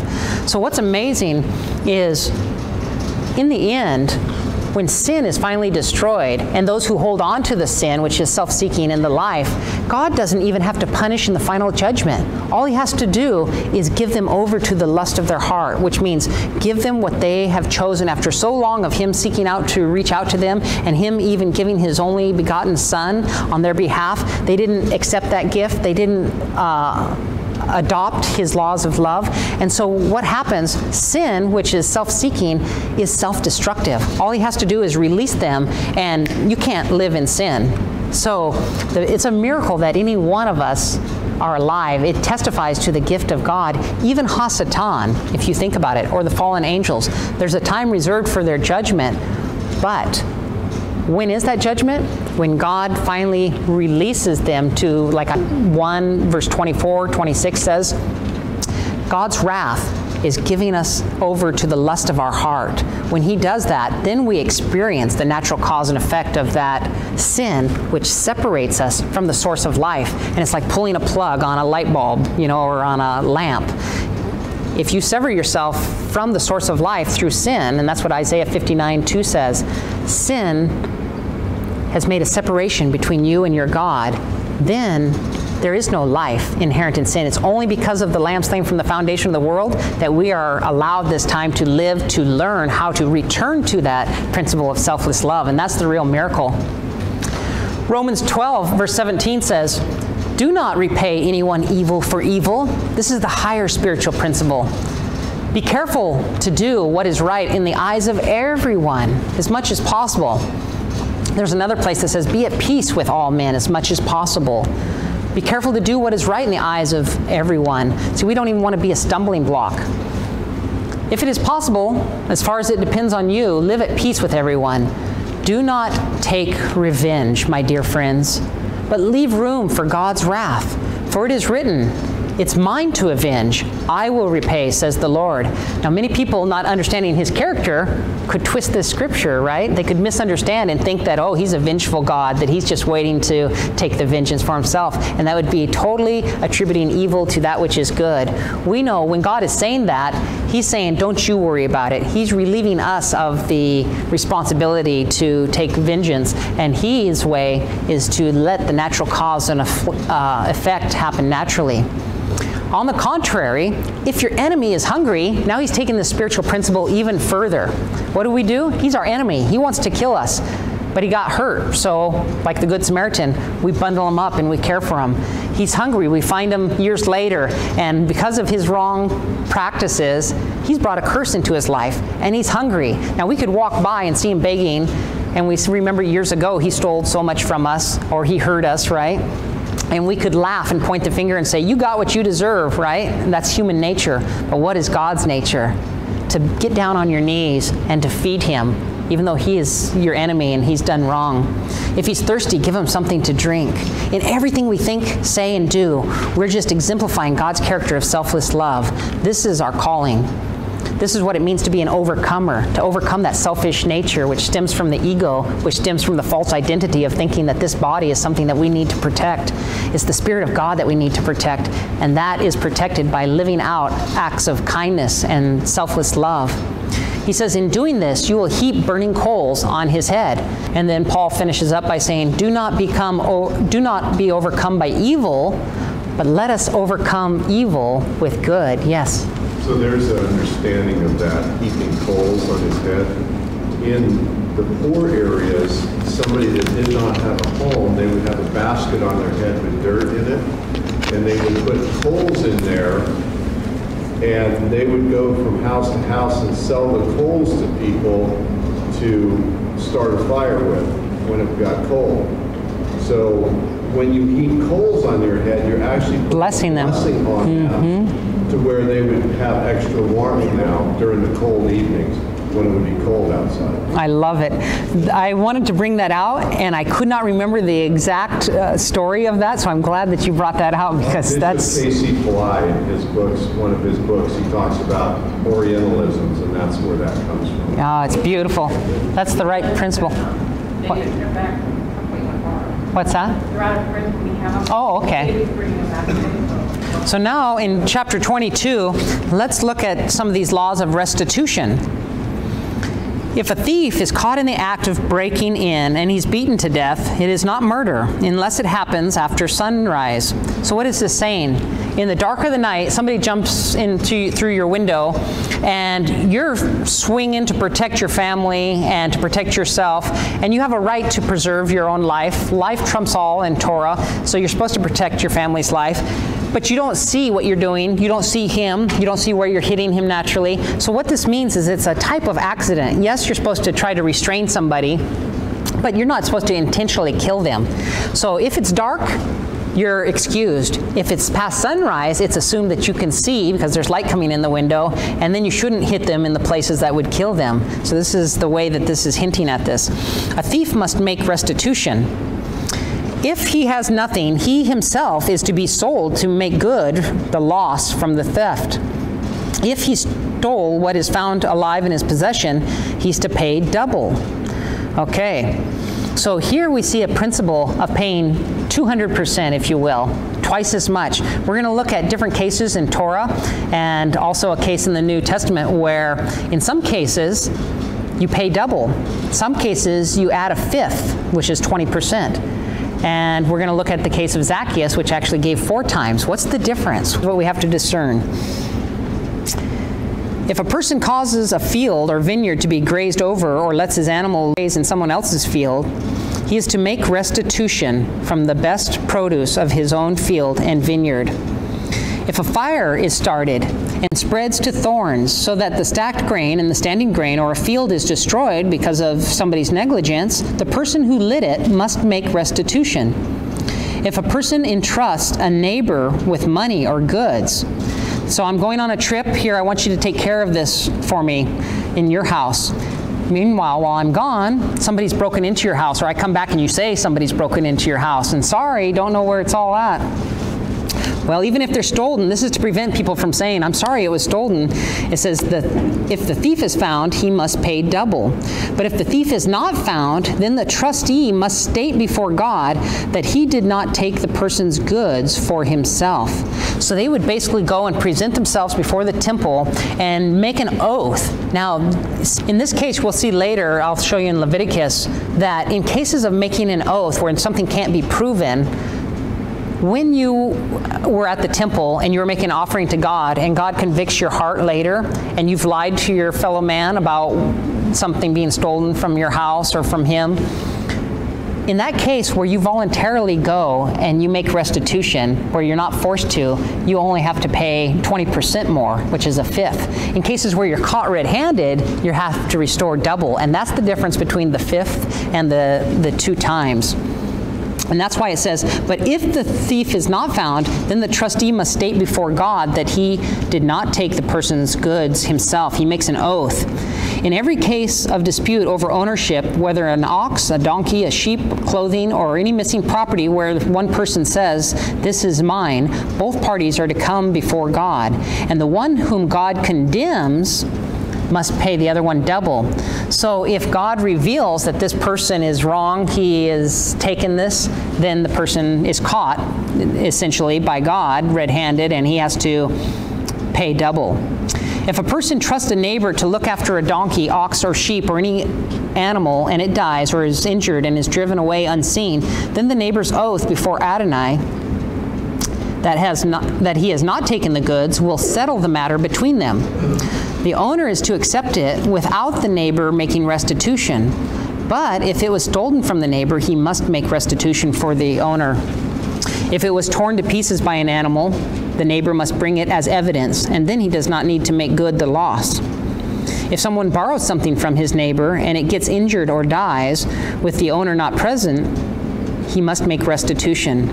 So what's amazing is, in the end, when sin is finally destroyed, and those who hold on to the sin, which is self-seeking in the life, God doesn't even have to punish in the final judgment. All he has to do is give them over to the lust of their heart, which means give them what they have chosen after so long of him seeking out to reach out to them, and him even giving his only begotten son on their behalf. They didn't accept that gift. They didn't adopt his laws of love. And so what happens, sin, which is self-seeking, is self-destructive. All he has to do is release them, and you can't live in sin. So it's a miracle that any one of us are alive. It testifies to the gift of God. Even Hasatan, if you think about it, or the fallen angels, there's a time reserved for their judgment. But when is that judgment? When God finally releases them to, like 1 verse 24, 26 says, God's wrath is giving us over to the lust of our heart. When he does that, then we experience the natural cause and effect of that sin, which separates us from the source of life. And it's like pulling a plug on a light bulb, or on a lamp. If you sever yourself from the source of life through sin, and that's what Isaiah 59:2 says, sin has made a separation between you and your God, then there is no life inherent in sin. It's only because of the Lamb slain from the foundation of the world that we are allowed this time to live, to learn how to return to that principle of selfless love. And that's the real miracle. Romans 12, verse 17 says, do not repay anyone evil for evil. This is the higher spiritual principle. Be careful to do what is right in the eyes of everyone as much as possible. There's another place that says, be at peace with all men as much as possible. Be careful to do what is right in the eyes of everyone. See, we don't even want to be a stumbling block. If it is possible, as far as it depends on you, live at peace with everyone. Do not take revenge, my dear friends, but leave room for God's wrath. For it is written, it's mine to avenge. I will repay, says the Lord. Now, many people, not understanding his character, could twist this scripture, right? They could misunderstand and think that, oh, he's a vengeful God, that he's just waiting to take the vengeance for himself. And that would be totally attributing evil to that which is good. We know when God is saying that, he's saying, don't you worry about it. He's relieving us of the responsibility to take vengeance. And his way is to let the natural cause and effect happen naturally. On the contrary, if your enemy is hungry, now he's taking the spiritual principle even further. What do? He's our enemy. He wants to kill us, but he got hurt. So like the Good Samaritan, we bundle him up and we care for him. He's hungry. We find him years later. And because of his wrong practices, he's brought a curse into his life and he's hungry. Now we could walk by and see him begging. And we remember years ago, he stole so much from us, or he hurt us, right? And we could laugh and point the finger and say, you got what you deserve, right? And that's human nature. But what is God's nature? To get down on your knees and to feed him, even though he is your enemy and he's done wrong. If he's thirsty, give him something to drink. In everything we think, say, and do, we're just exemplifying God's character of selfless love. This is our calling. This is what it means to be an overcomer, to overcome that selfish nature which stems from the ego, which stems from the false identity of thinking that this body is something that we need to protect. It's the Spirit of God that we need to protect, and that is protected by living out acts of kindness and selfless love. He says, in doing this, you will heap burning coals on his head. And then Paul finishes up by saying, do not be overcome by evil, but let us overcome evil with good. Yes? So there's an understanding of that heaping coals on his head. In the poor areas, somebody that did not have a home, they would have a basket on their head with dirt in it, and they would put coals in there, and they would go from house to house and sell the coals to people to start a fire with when it got cold. So when you heap coals on your head, you're actually blessing them. Blessing on them. To where they would have extra warming now during the cold evenings. when it would be cold outside. I love it. I wanted to bring that out, and I could not remember the exact story of that, so I'm glad that you brought that out, because that's... Casey Pillai, in his books, one of his books, he talks about Orientalisms, and that's where that comes from. Oh, it's beautiful. That's the right principle. What? What's that? Oh, okay. So now in chapter 22, let's look at some of these laws of restitution. If a thief is caught in the act of breaking in and he's beaten to death, it is not murder unless it happens after sunrise. So what is this saying? In the dark of the night, somebody jumps into through your window and you're swinging to protect your family and to protect yourself, and you have a right to preserve your own life. Life trumps all in Torah, so you're supposed to protect your family's life. But you don't see what you're doing. You don't see him. You don't see where you're hitting him naturally. So what this means is it's a type of accident. Yes, you're supposed to try to restrain somebody, but you're not supposed to intentionally kill them. So if it's dark, you're excused. If it's past sunrise, it's assumed that you can see because there's light coming in the window, and then you shouldn't hit them in the places that would kill them. So this is the way that this is hinting at this. A thief must make restitution. If he has nothing, he himself is to be sold to make good the loss from the theft. If he stole what is found alive in his possession, he's to pay double. Okay, so here we see a principle of paying 200%, if you will, twice as much. We're going to look at different cases in Torah and also a case in the New Testament where in some cases you pay double. In some cases you add a fifth, which is 20%. And we're going to look at the case of Zacchaeus, which actually gave 4 times. What's the difference? What we have to discern. If a person causes a field or vineyard to be grazed over or lets his animal graze in someone else's field, he is to make restitution from the best produce of his own field and vineyard. If a fire is started and spreads to thorns so that the stacked grain and the standing grain or a field is destroyed because of somebody's negligence, the person who lit it must make restitution. If a person entrusts a neighbor with money or goods, so I'm going on a trip here, I want you to take care of this for me in your house. Meanwhile, while I'm gone, somebody's broken into your house, or I come back and you say somebody's broken into your house, and sorry, don't know where it's all at. Well, even if they're stolen, this is to prevent people from saying, I'm sorry it was stolen. It says that if the thief is found, he must pay double. But if the thief is not found, then the trustee must state before God that he did not take the person's goods for himself. So they would basically go and present themselves before the temple and make an oath. Now, in this case, we'll see later, I'll show you in Leviticus, that in cases of making an oath where something can't be proven, when you were at the temple and you were making an offering to God and God convicts your heart later and you've lied to your fellow man about something being stolen from your house or from him, in that case where you voluntarily go and you make restitution where you're not forced to, you only have to pay 20% more, which is a fifth. In cases where you're caught red-handed, you have to restore double, and that's the difference between the fifth and the 2 times. And that's why it says, but if the thief is not found, then the trustee must state before God that he did not take the person's goods himself. He makes an oath. In every case of dispute over ownership, whether an ox, a donkey, a sheep, clothing, or any missing property where one person says, this is mine, both parties are to come before God. And the one whom God condemns must pay the other one double. So if God reveals that this person is wrong, he is taken this, then the person is caught essentially by God red-handed and he has to pay double. If a person trusts a neighbor to look after a donkey, ox, or sheep, or any animal, and it dies or is injured and is driven away unseen, then the neighbor's oath before Adonai that he has not taken the goods will settle the matter between them. The owner is to accept it without the neighbor making restitution, but if it was stolen from the neighbor, he must make restitution for the owner. If it was torn to pieces by an animal, the neighbor must bring it as evidence, and then he does not need to make good the loss. If someone borrows something from his neighbor and it gets injured or dies with the owner not present, he must make restitution.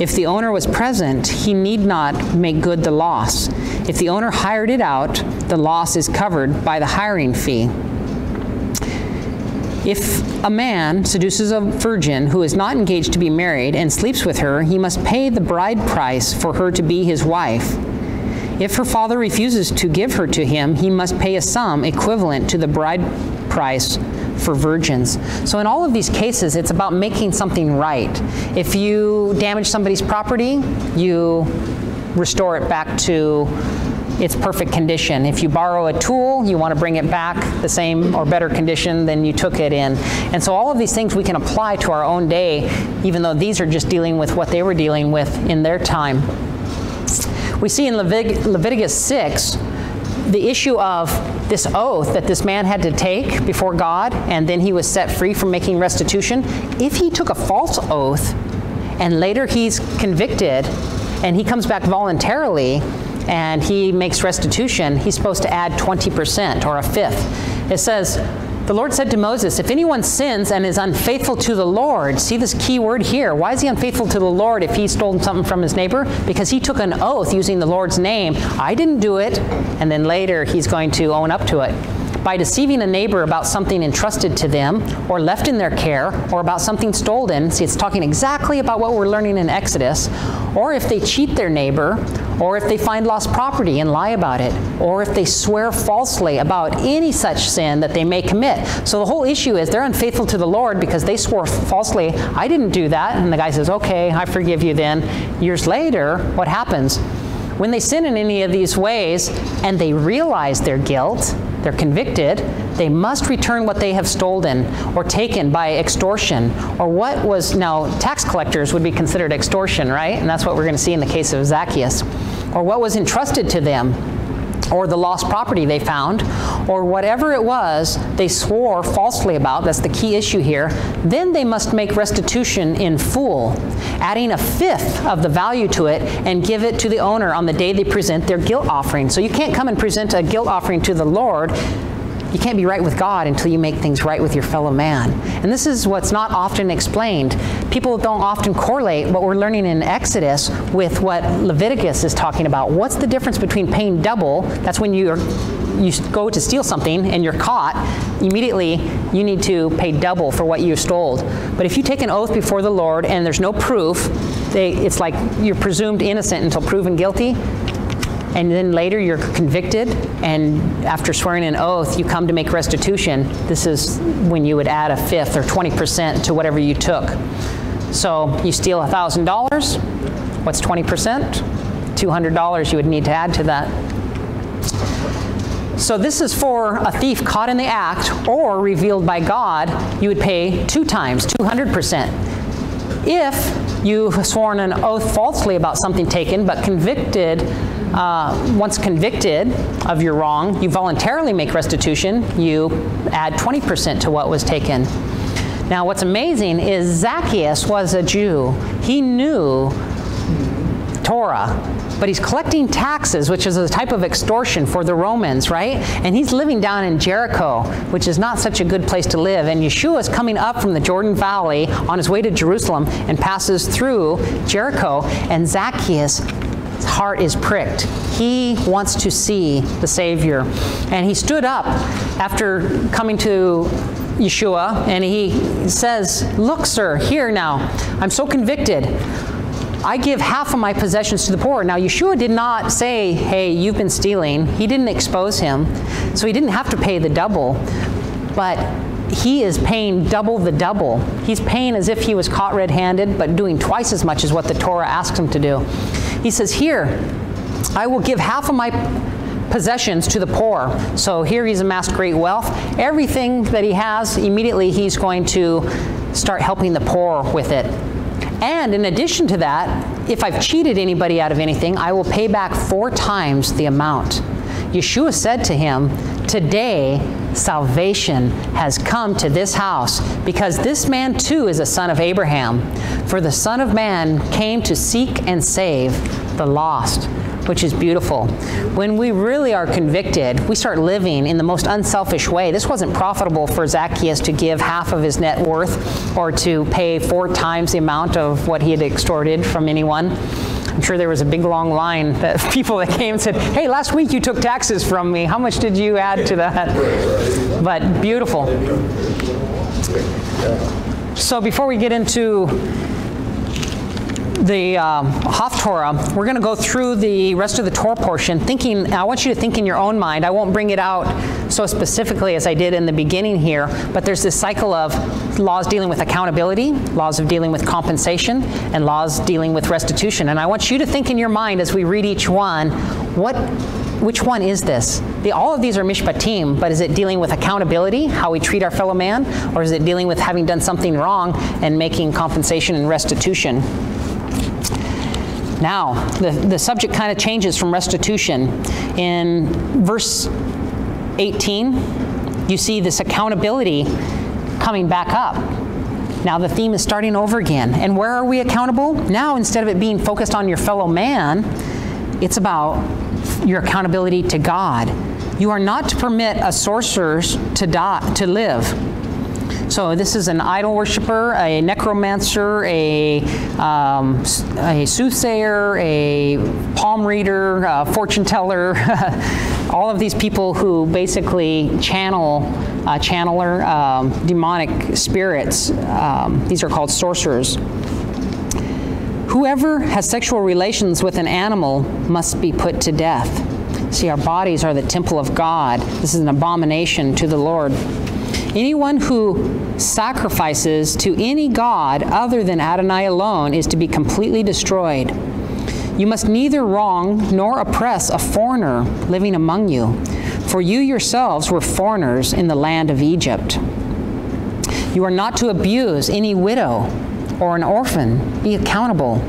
If the owner was present, he need not make good the loss. If the owner hired it out, the loss is covered by the hiring fee. If a man seduces a virgin who is not engaged to be married and sleeps with her, he must pay the bride price for her to be his wife. If her father refuses to give her to him, he must pay a sum equivalent to the bride price for virgins. So in all of these cases, it's about making something right. If you damage somebody's property, you restore it back to its perfect condition. If you borrow a tool, you want to bring it back the same or better condition than you took it in. And so all of these things we can apply to our own day, even though these are just dealing with what they were dealing with in their time. We see in Leviticus 6 the issue of this oath that this man had to take before God, and then he was set free from making restitution. If he took a false oath and later he's convicted and he comes back voluntarily and he makes restitution, he's supposed to add 20% or a fifth. It says, the Lord said to Moses, if anyone sins and is unfaithful to the Lord, see this key word here. Why is he unfaithful to the Lord if he stole something from his neighbor? Because he took an oath using the Lord's name. I didn't do it. And then later he's going to own up to it. By deceiving a neighbor about something entrusted to them or left in their care or about something stolen, see it's talking exactly about what we're learning in Exodus, or if they cheat their neighbor, or if they find lost property and lie about it, or if they swear falsely about any such sin that they may commit. So the whole issue is they're unfaithful to the Lord because they swore falsely, I didn't do that, and the guy says, okay, I forgive you then. Years later, what happens? When they sin in any of these ways and they realize their guilt, they're convicted, they must return what they have stolen or taken by extortion, or what was, now tax collectors would be considered extortion, right? And that's what we're going to see in the case of Zacchaeus, or what was entrusted to them, or the lost property they found, or whatever it was they swore falsely about. That's the key issue here. Then they must make restitution in full, adding a fifth of the value to it, and give it to the owner on the day they present their guilt offering. So you can't come and present a guilt offering to the Lord. You can't be right with God until you make things right with your fellow man. And this is what's not often explained. People don't often correlate what we're learning in Exodus with what Leviticus is talking about. What's the difference between paying double? That's when you go to steal something and you're caught. Immediately, you need to pay double for what you stole. But if you take an oath before the Lord and there's no proof, it's like you're presumed innocent until proven guilty. And then later you're convicted, and after swearing an oath, you come to make restitution. This is when you would add a fifth or 20% to whatever you took. So you steal $1,000, what's 20%? $200 you would need to add to that. So this is for a thief caught in the act or revealed by God, you would pay 200%. If you've sworn an oath falsely about something taken, but convicted, once convicted of your wrong, you voluntarily make restitution, you add 20% to what was taken. Now what's amazing is Zacchaeus was a Jew. He knew Torah, but he's collecting taxes, which is a type of extortion for the Romans, right? And he's living down in Jericho, which is not such a good place to live. And Yeshua is coming up from the Jordan Valley on his way to Jerusalem and passes through Jericho, and Zacchaeus' heart is pricked. He wants to see the Savior. And he stood up after coming to Yeshua, and he says, look, sir, here now, I'm so convicted. I give half of my possessions to the poor. Now, Yeshua did not say, hey, you've been stealing. He didn't expose him. So he didn't have to pay the double. But he is paying double the double. He's paying as if he was caught red-handed, but doing twice as much as what the Torah asks him to do. He says, here, I will give half of my possessions to the poor. So here he's amassed great wealth. Everything that he has, immediately he's going to start helping the poor with it. And in addition to that, if I've cheated anybody out of anything, I will pay back 4 times the amount. Yeshua said to him, today salvation has come to this house, because this man too is a son of Abraham. For the Son of Man came to seek and save the lost. Which is beautiful. When we really are convicted, we start living in the most unselfish way. This wasn't profitable for Zacchaeus to give half of his net worth or to pay 4 times the amount of what he had extorted from anyone. I'm sure there was a big long line of people that came and said, hey, last week you took taxes from me. How much did you add to that? But beautiful. So before we get into the Haftorah, we're going to go through the rest of the Torah portion, thinking, I want you to think in your own mind. I won't bring it out so specifically as I did in the beginning here, but there's this cycle of laws dealing with accountability, laws of dealing with compensation, and laws dealing with restitution. And I want you to think in your mind as we read each one, which one is this? All of these are Mishpatim, but is it dealing with accountability, how we treat our fellow man, or is it dealing with having done something wrong and making compensation and restitution? Now, the subject kind of changes from restitution. In verse 18, you see this accountability coming back up. Now the theme is starting over again. And where are we accountable? Now, instead of it being focused on your fellow man, it's about your accountability to God. You are not to permit a sorcerer to live. So this is an idol worshiper, a necromancer, a soothsayer, a palm reader, a fortune teller, all of these people who basically channel demonic spirits. These are called sorcerers. Whoever has sexual relations with an animal must be put to death. See, our bodies are the temple of God. This is an abomination to the Lord. Anyone who sacrifices to any god other than Adonai alone is to be completely destroyed. You must neither wrong nor oppress a foreigner living among you, for you yourselves were foreigners in the land of Egypt. You are not to abuse any widow or an orphan. Be accountable.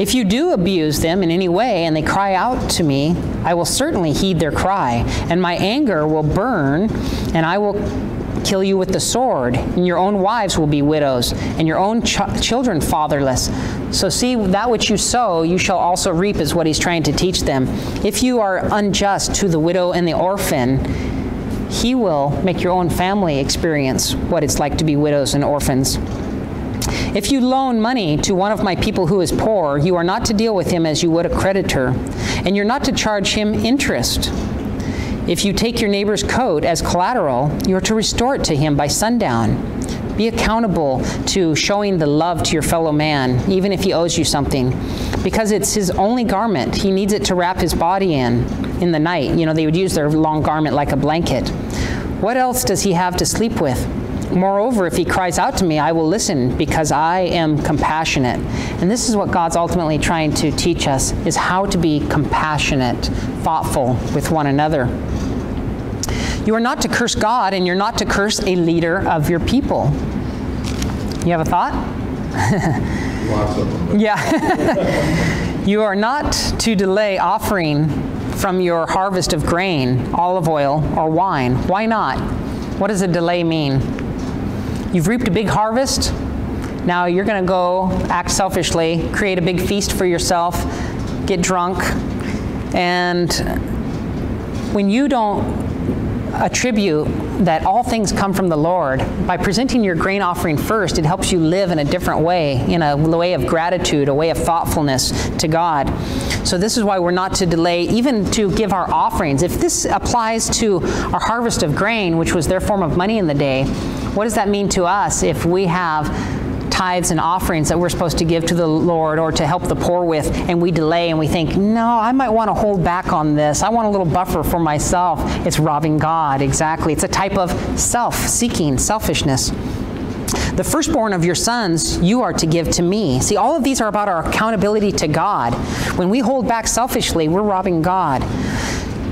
If you do abuse them in any way and they cry out to me, I will certainly heed their cry, and my anger will burn, and I will kill you with the sword, and your own wives will be widows, and your own children fatherless. So see, that which you sow, you shall also reap, is what he's trying to teach them. If you are unjust to the widow and the orphan, he will make your own family experience what it's like to be widows and orphans. If you loan money to one of my people who is poor, you are not to deal with him as you would a creditor, and you're not to charge him interest. If you take your neighbor's coat as collateral, you are to restore it to him by sundown. Be accountable to showing the love to your fellow man, even if he owes you something, because it's his only garment. He needs it to wrap his body in the night. You know, they would use their long garment like a blanket. What else does he have to sleep with? Moreover, if he cries out to me, I will listen, because I am compassionate. And this is what God's ultimately trying to teach us, is how to be compassionate, thoughtful with one another. You are not to curse God, and you're not to curse a leader of your people. You have a thought? Lots of them. Yeah. You are not to delay offering from your harvest of grain, olive oil, or wine. Why not? What does a delay mean? You've reaped a big harvest. Now you're going to go act selfishly, create a big feast for yourself, get drunk. And when you don't attribute that all things come from the Lord, by presenting your grain offering first, it helps you live in a different way, in a way of gratitude, a way of thoughtfulness to God. So this is why we're not to delay even to give our offerings. If this applies to our harvest of grain, which was their form of money in the day, what does that mean to us if we have tithes and offerings that we're supposed to give to the Lord or to help the poor with, and we delay and we think, no, I might want to hold back on this. I want a little buffer for myself. It's robbing God, exactly. It's a type of self-seeking, selfishness. The firstborn of your sons you are to give to me. See, all of these are about our accountability to God. When we hold back selfishly, we're robbing God.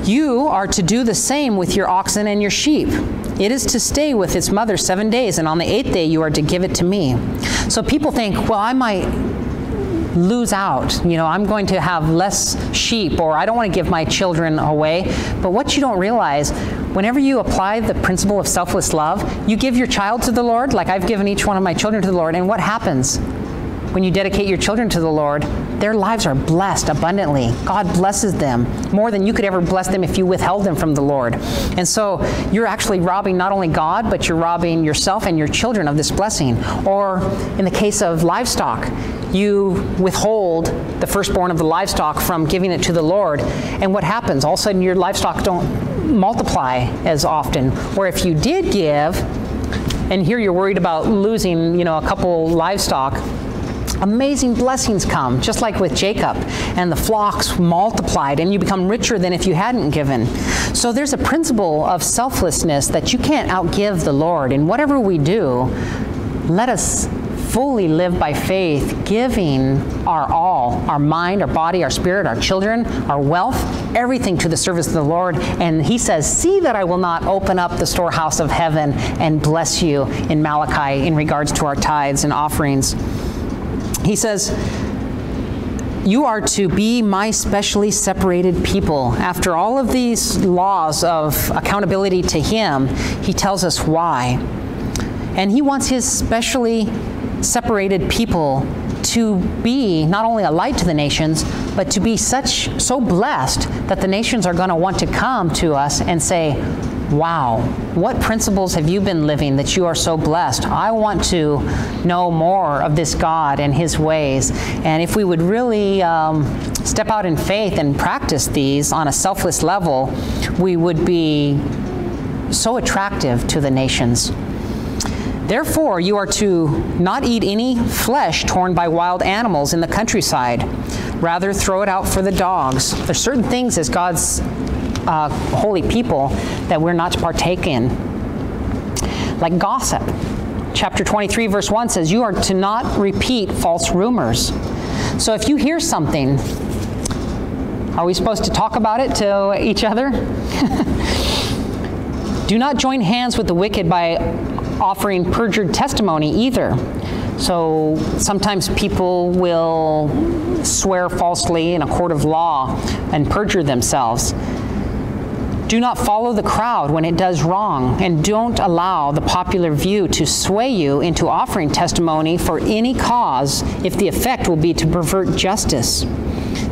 You are to do the same with your oxen and your sheep. It is to stay with its mother 7 days, and on the 8th day you are to give it to me. So people think, well, I might lose out. You know, I'm going to have less sheep, or I don't want to give my children away. But what you don't realize, whenever you apply the principle of selfless love, you give your child to the Lord, like I've given each one of my children to the Lord, and what happens? When you dedicate your children to the Lord, their lives are blessed abundantly. God blesses them more than you could ever bless them if you withheld them from the Lord. And so you're actually robbing not only God, but you're robbing yourself and your children of this blessing. Or in the case of livestock, you withhold the firstborn of the livestock from giving it to the Lord. And what happens? All of a sudden your livestock don't multiply as often. Where if you did give and here you're worried about losing, you know, a couple livestock, amazing blessings come, just like with Jacob, and the flocks multiplied, and you become richer than if you hadn't given. So there's a principle of selflessness that you can't outgive the Lord, and whatever we do, let us fully live by faith, giving our all, our mind, our body, our spirit, our children, our wealth, everything to the service of the Lord. And he says, see that I will not open up the storehouse of heaven and bless you in Malachi in regards to our tithes and offerings. He says, you are to be my specially separated people. After all of these laws of accountability to him, he tells us why. And he wants his specially separated people to be not only a light to the nations, but to be so blessed that the nations are going to want to come to us and say, wow, what principles have you been living that you are so blessed? I want to know more of this God and his ways. And if we would really step out in faith and practice these on a selfless level, we would be so attractive to the nations. Therefore, you are to not eat any flesh torn by wild animals in the countryside. Rather, throw it out for the dogs. There's certain things as God's holy people that we're not to partake in, like gossip. Chapter 23, verse 1 says, you are to not repeat false rumors. So if you hear something, are we supposed to talk about it to each other? Do not join hands with the wicked by offering perjured testimony either. So sometimes people will swear falsely in a court of law and perjure themselves. Do not follow the crowd when it does wrong, and don't allow the popular view to sway you into offering testimony for any cause if the effect will be to pervert justice.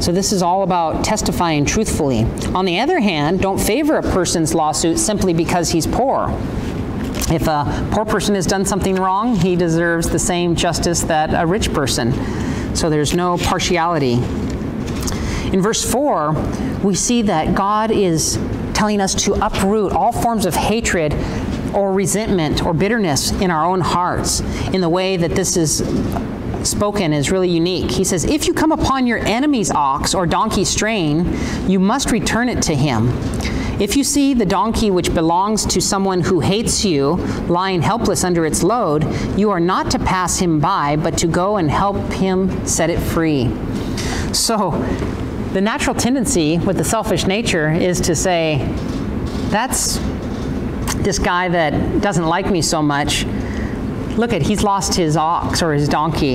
So this is all about testifying truthfully. On the other hand, don't favor a person's lawsuit simply because he's poor. If a poor person has done something wrong, he deserves the same justice that a rich person. So there's no partiality. In verse 4, we see that God is telling us to uproot all forms of hatred or resentment or bitterness in our own hearts. In the way that this is spoken is really unique. He says, if you come upon your enemy's ox or donkey straying, you must return it to him. If you see the donkey which belongs to someone who hates you lying helpless under its load, you are not to pass him by, but to go and help him set it free. So the natural tendency with the selfish nature is to say, that's this guy that doesn't like me so much. Look at, he's lost his ox or his donkey,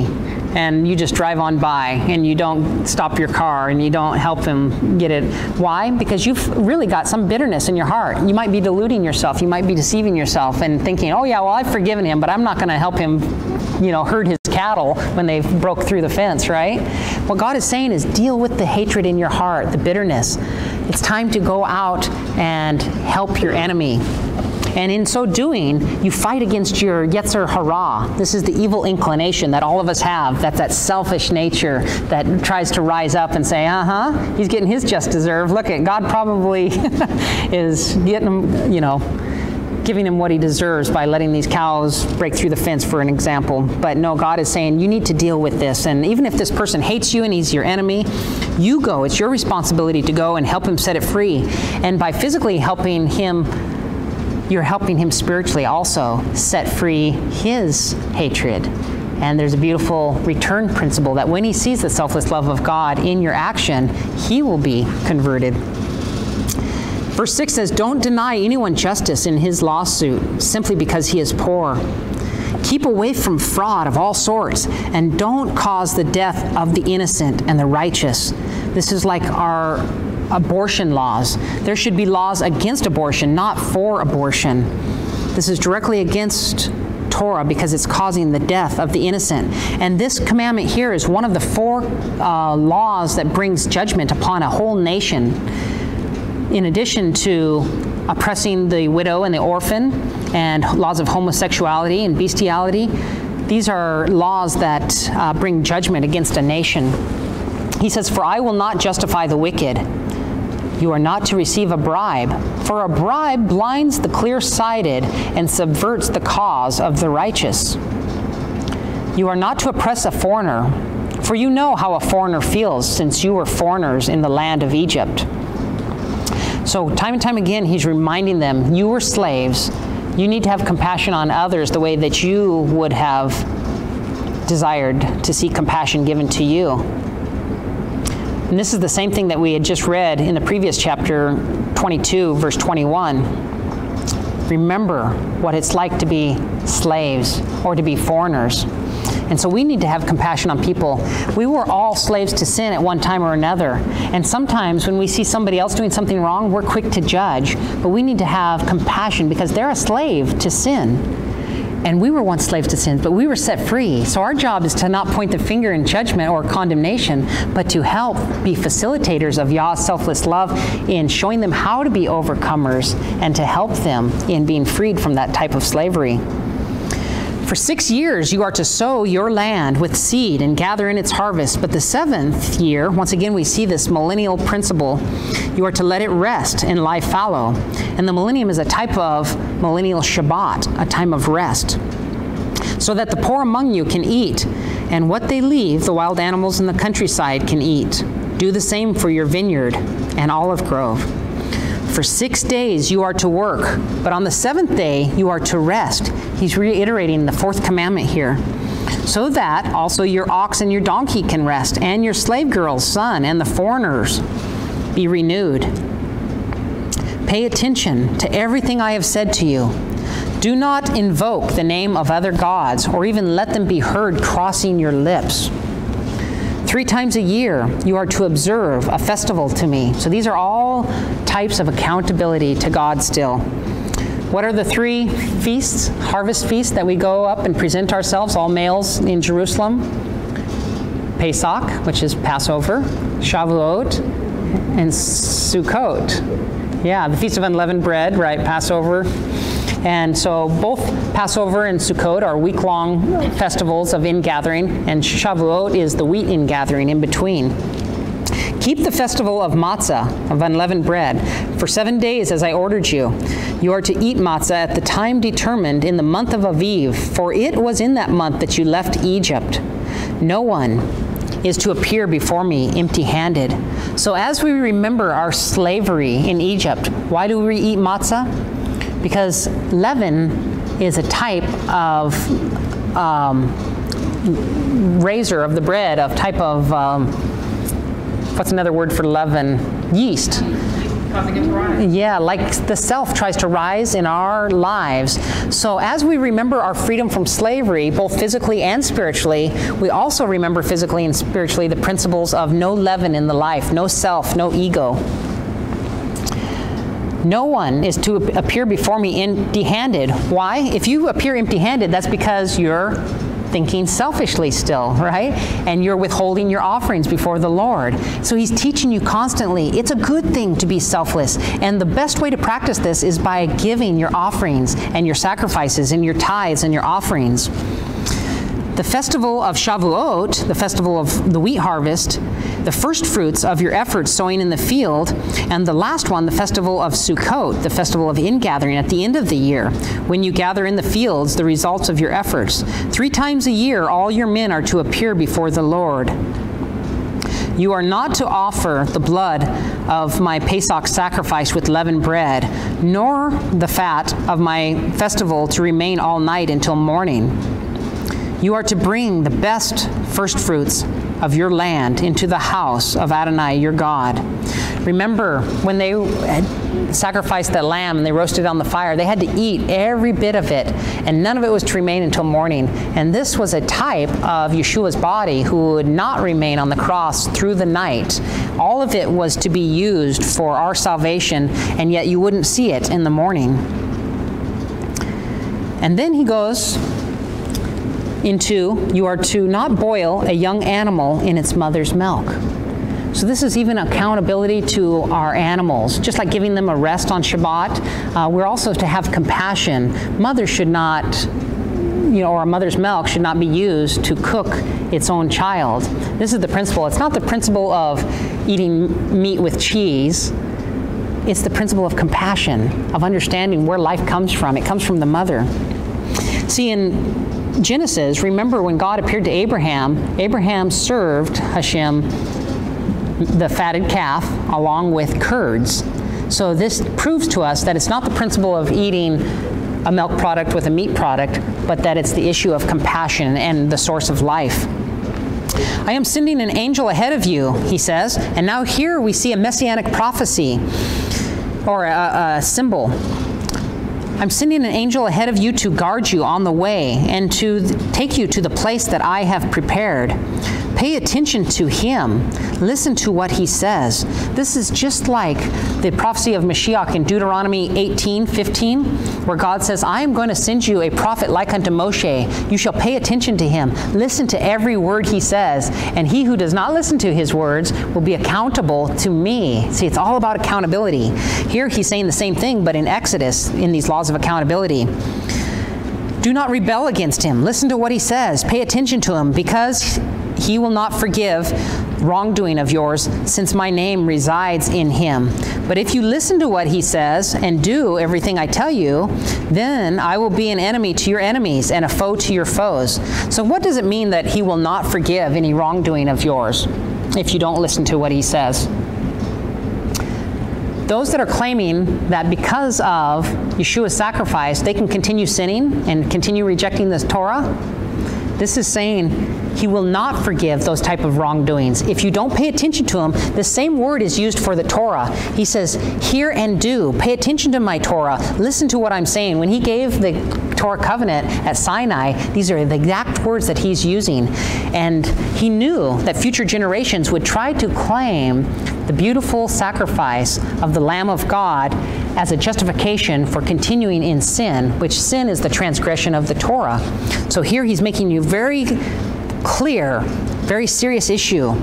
and you just drive on by and you don't stop your car and you don't help him get it. Why? Because you've really got some bitterness in your heart. You might be deluding yourself. You might be deceiving yourself and thinking, oh yeah, well, I've forgiven him, but I'm not going to help him, you know, herd his cattle when they broke through the fence, right? What God is saying is deal with the hatred in your heart, the bitterness. It's time to go out and help your enemy. And in so doing, you fight against your yetzer hara. This is the evil inclination that all of us have, that selfish nature that tries to rise up and say, he's getting his just deserve. Look at, God probably is getting him, you know, giving him what he deserves by letting these cows break through the fence, for an example. But no, God is saying, you need to deal with this. And even if this person hates you and he's your enemy, you go. It's your responsibility to go and help him set it free. And by physically helping him, you're helping him spiritually also set free his hatred. And there's a beautiful return principle that when he sees the selfless love of God in your action, he will be converted. Verse 6 says, don't deny anyone justice in his lawsuit simply because he is poor. Keep away from fraud of all sorts, and don't cause the death of the innocent and the righteous. This is like our abortion laws. There should be laws against abortion, not for abortion. This is directly against Torah because it's causing the death of the innocent. And this commandment here is one of the four laws that brings judgment upon a whole nation. In addition to oppressing the widow and the orphan and laws of homosexuality and bestiality, these are laws that bring judgment against a nation. He says, for I will not justify the wicked. You are not to receive a bribe, for a bribe blinds the clear-sighted and subverts the cause of the righteous. You are not to oppress a foreigner, for you know how a foreigner feels, since you were foreigners in the land of Egypt. So time and time again, he's reminding them, you were slaves. You need to have compassion on others the way that you would have desired to see compassion given to you. And this is the same thing that we had just read in the previous chapter 22, verse 21. Remember what it's like to be slaves or to be foreigners. And so we need to have compassion on people. We were all slaves to sin at one time or another. And sometimes when we see somebody else doing something wrong, we're quick to judge. But we need to have compassion because they're a slave to sin. And we were once slaves to sin, but we were set free. So our job is to not point the finger in judgment or condemnation, but to help be facilitators of Yah's selfless love in showing them how to be overcomers and to help them in being freed from that type of slavery. For 6 years you are to sow your land with seed and gather in its harvest, but the seventh year, once again we see this millennial principle, you are to let it rest and lie fallow. And the millennium is a type of millennial Shabbat, a time of rest, so that the poor among you can eat, and what they leave the wild animals in the countryside can eat. Do the same for your vineyard and olive grove. For 6 days you are to work, but on the seventh day you are to rest. He's reiterating the fourth commandment here. So that also your ox and your donkey can rest, and your slave girl's son and the foreigners be renewed. Pay attention to everything I have said to you. Do not invoke the name of other gods, or even let them be heard crossing your lips. 3 times a year, you are to observe a festival to me. So these are all types of accountability to God still. What are the 3 feasts, harvest feasts, that we go up and present ourselves, all males in Jerusalem? Pesach, which is Passover, Shavuot, and Sukkot. Yeah, the Feast of Unleavened Bread, right, Passover. And so both Passover and Sukkot are week-long festivals of ingathering, and Shavuot is the wheat ingathering in between. Keep the festival of matzah, of unleavened bread, for 7 days as I ordered you. You are to eat matzah at the time determined in the month of Aviv, for it was in that month that you left Egypt. No one is to appear before me empty-handed. So as we remember our slavery in Egypt, why do we eat matzah? Because leaven is a type of razor of the bread, of type of, what's another word for leaven? Yeast. Causing it to rise. Yeah, like the self tries to rise in our lives. So as we remember our freedom from slavery, both physically and spiritually, we also remember physically and spiritually the principles of no leaven in the life, no self, no ego. No one is to appear before me empty-handed. Why? If you appear empty-handed, that's because you're thinking selfishly still, right? And you're withholding your offerings before the Lord. So he's teaching you constantly, it's a good thing to be selfless. And the best way to practice this is by giving your offerings and your sacrifices and your tithes and your offerings. The festival of Shavuot, the festival of the wheat harvest, the first fruits of your efforts sowing in the field, and the last one, the festival of Sukkot, the festival of ingathering at the end of the year, when you gather in the fields the results of your efforts. 3 times a year, all your men are to appear before the Lord. You are not to offer the blood of my Pesach sacrifice with leavened bread, nor the fat of my festival to remain all night until morning. You are to bring the best first fruits of your land into the house of Adonai, your God. Remember, when they sacrificed that lamb and they roasted it on the fire, they had to eat every bit of it, and none of it was to remain until morning. And this was a type of Yeshua's body who would not remain on the cross through the night. All of it was to be used for our salvation, and yet you wouldn't see it in the morning. And then he goes into, you are to not boil a young animal in its mother's milk. So this is even accountability to our animals, just like giving them a rest on Shabbat. We're also to have compassion. Mothers should not, or a mother's milk should not be used to cook its own child. This is the principle. It's not the principle of eating meat with cheese, It's the principle of compassion, of understanding where life comes from. It comes from the mother. See, in Genesis, remember when God appeared to Abraham, Abraham served Hashem the fatted calf along with curds. So this proves to us that it's not the principle of eating a milk product with a meat product, but that it's the issue of compassion and the source of life. I am sending an angel ahead of you, he says, and now here we see a messianic prophecy or a symbol. I'm sending an angel ahead of you to guard you on the way and to take you to the place that I have prepared. Pay attention to him. Listen to what he says. This is just like the prophecy of Mashiach in Deuteronomy 18:15, where God says, I am going to send you a prophet like unto Moshe. You shall pay attention to him. Listen to every word he says. And he who does not listen to his words will be accountable to me. See, it's all about accountability. Here he's saying the same thing, but in Exodus, in these laws of accountability. Do not rebel against him. Listen to what he says. Pay attention to him, because he will not forgive wrongdoing of yours, since my name resides in him. But if you listen to what he says and do everything I tell you, then I will be an enemy to your enemies and a foe to your foes. So what does it mean that he will not forgive any wrongdoing of yours if you don't listen to what he says? Those that are claiming that because of Yeshua's sacrifice, they can continue sinning and continue rejecting this Torah, this is saying he will not forgive those type of wrongdoings. If you don't pay attention to him, the same word is used for the Torah. He says, hear and do. Pay attention to my Torah. Listen to what I'm saying. When he gave the Torah covenant at Sinai, these are the exact words that he's using. And he knew that future generations would try to claim the beautiful sacrifice of the Lamb of God as a justification for continuing in sin, which sin is the transgression of the Torah. So here he's making you very clear, very serious issue.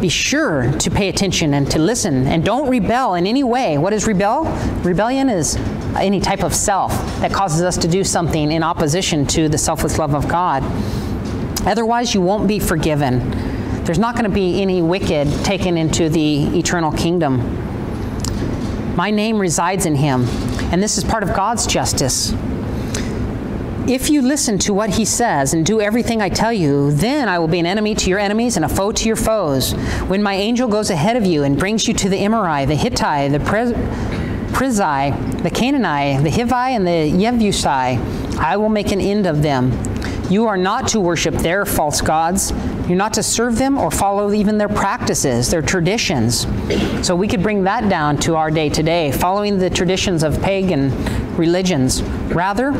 Be sure to pay attention and to listen, and don't rebel in any way. What is rebel? Rebellion is any type of self that causes us to do something in opposition to the selfless love of God. Otherwise, you won't be forgiven. There's not going to be any wicked taken into the eternal kingdom. My name resides in him, and this is part of God's justice. If you listen to what he says and do everything I tell you, then I will be an enemy to your enemies and a foe to your foes. When my angel goes ahead of you and brings you to the Amorite, the Hittite, the Perizzite, the Canaanite, the Hivite, and the Jebusite, I will make an end of them. You are not to worship their false gods. You're not to serve them or follow even their practices, their traditions. So we could bring that down to our day today, following the traditions of pagan religions. Rather,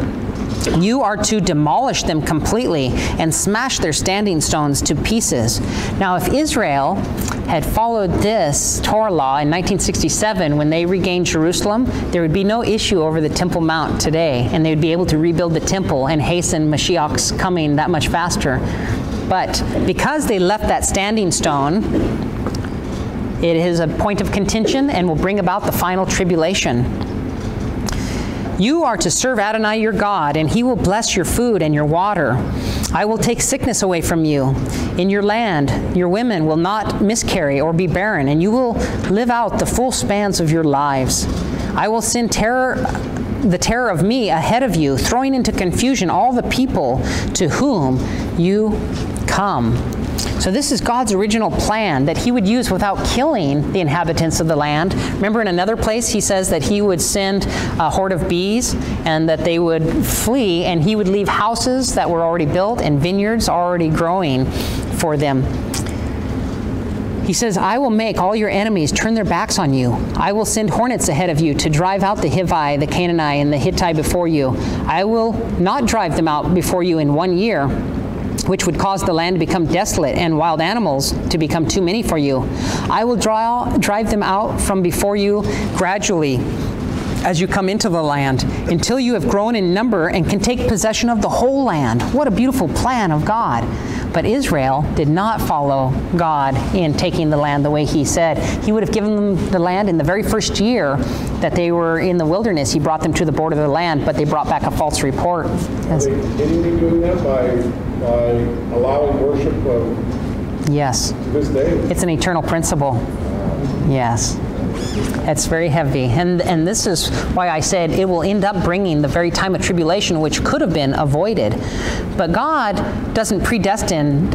you are to demolish them completely and smash their standing stones to pieces. Now, if Israel had followed this Torah law in 1967 when they regained Jerusalem, there would be no issue over the Temple Mount today, and they would be able to rebuild the temple and hasten Mashiach's coming that much faster. But because they left that standing stone, it is a point of contention and will bring about the final tribulation. You are to serve Adonai your God, and he will bless your food and your water. I will take sickness away from you. In your land, your women will not miscarry or be barren, and you will live out the full spans of your lives. I will send the terror of me ahead of you, throwing into confusion all the people to whom you come. So this is God's original plan that he would use without killing the inhabitants of the land. Remember in another place he says that he would send a horde of bees and that they would flee, and he would leave houses that were already built and vineyards already growing for them. He says, I will make all your enemies turn their backs on you. I will send hornets ahead of you to drive out the Hivite, the Canaanite, and the Hittite before you. I will not drive them out before you in 1 year, which would cause the land to become desolate and wild animals to become too many for you. I will drive them out from before you gradually as you come into the land, until you have grown in number and can take possession of the whole land. What a beautiful plan of God. But Israel did not follow God in taking the land the way he said. He would have given them the land in the very first year that they were in the wilderness. He brought them to the border of the land, but they brought back a false report. Yes. Are they getting doing that by allowing worship of, yes, to this day? It's an eternal principle. Yes. That's very heavy. And this is why I said it will end up bringing the very time of tribulation, which could have been avoided. But God doesn't predestine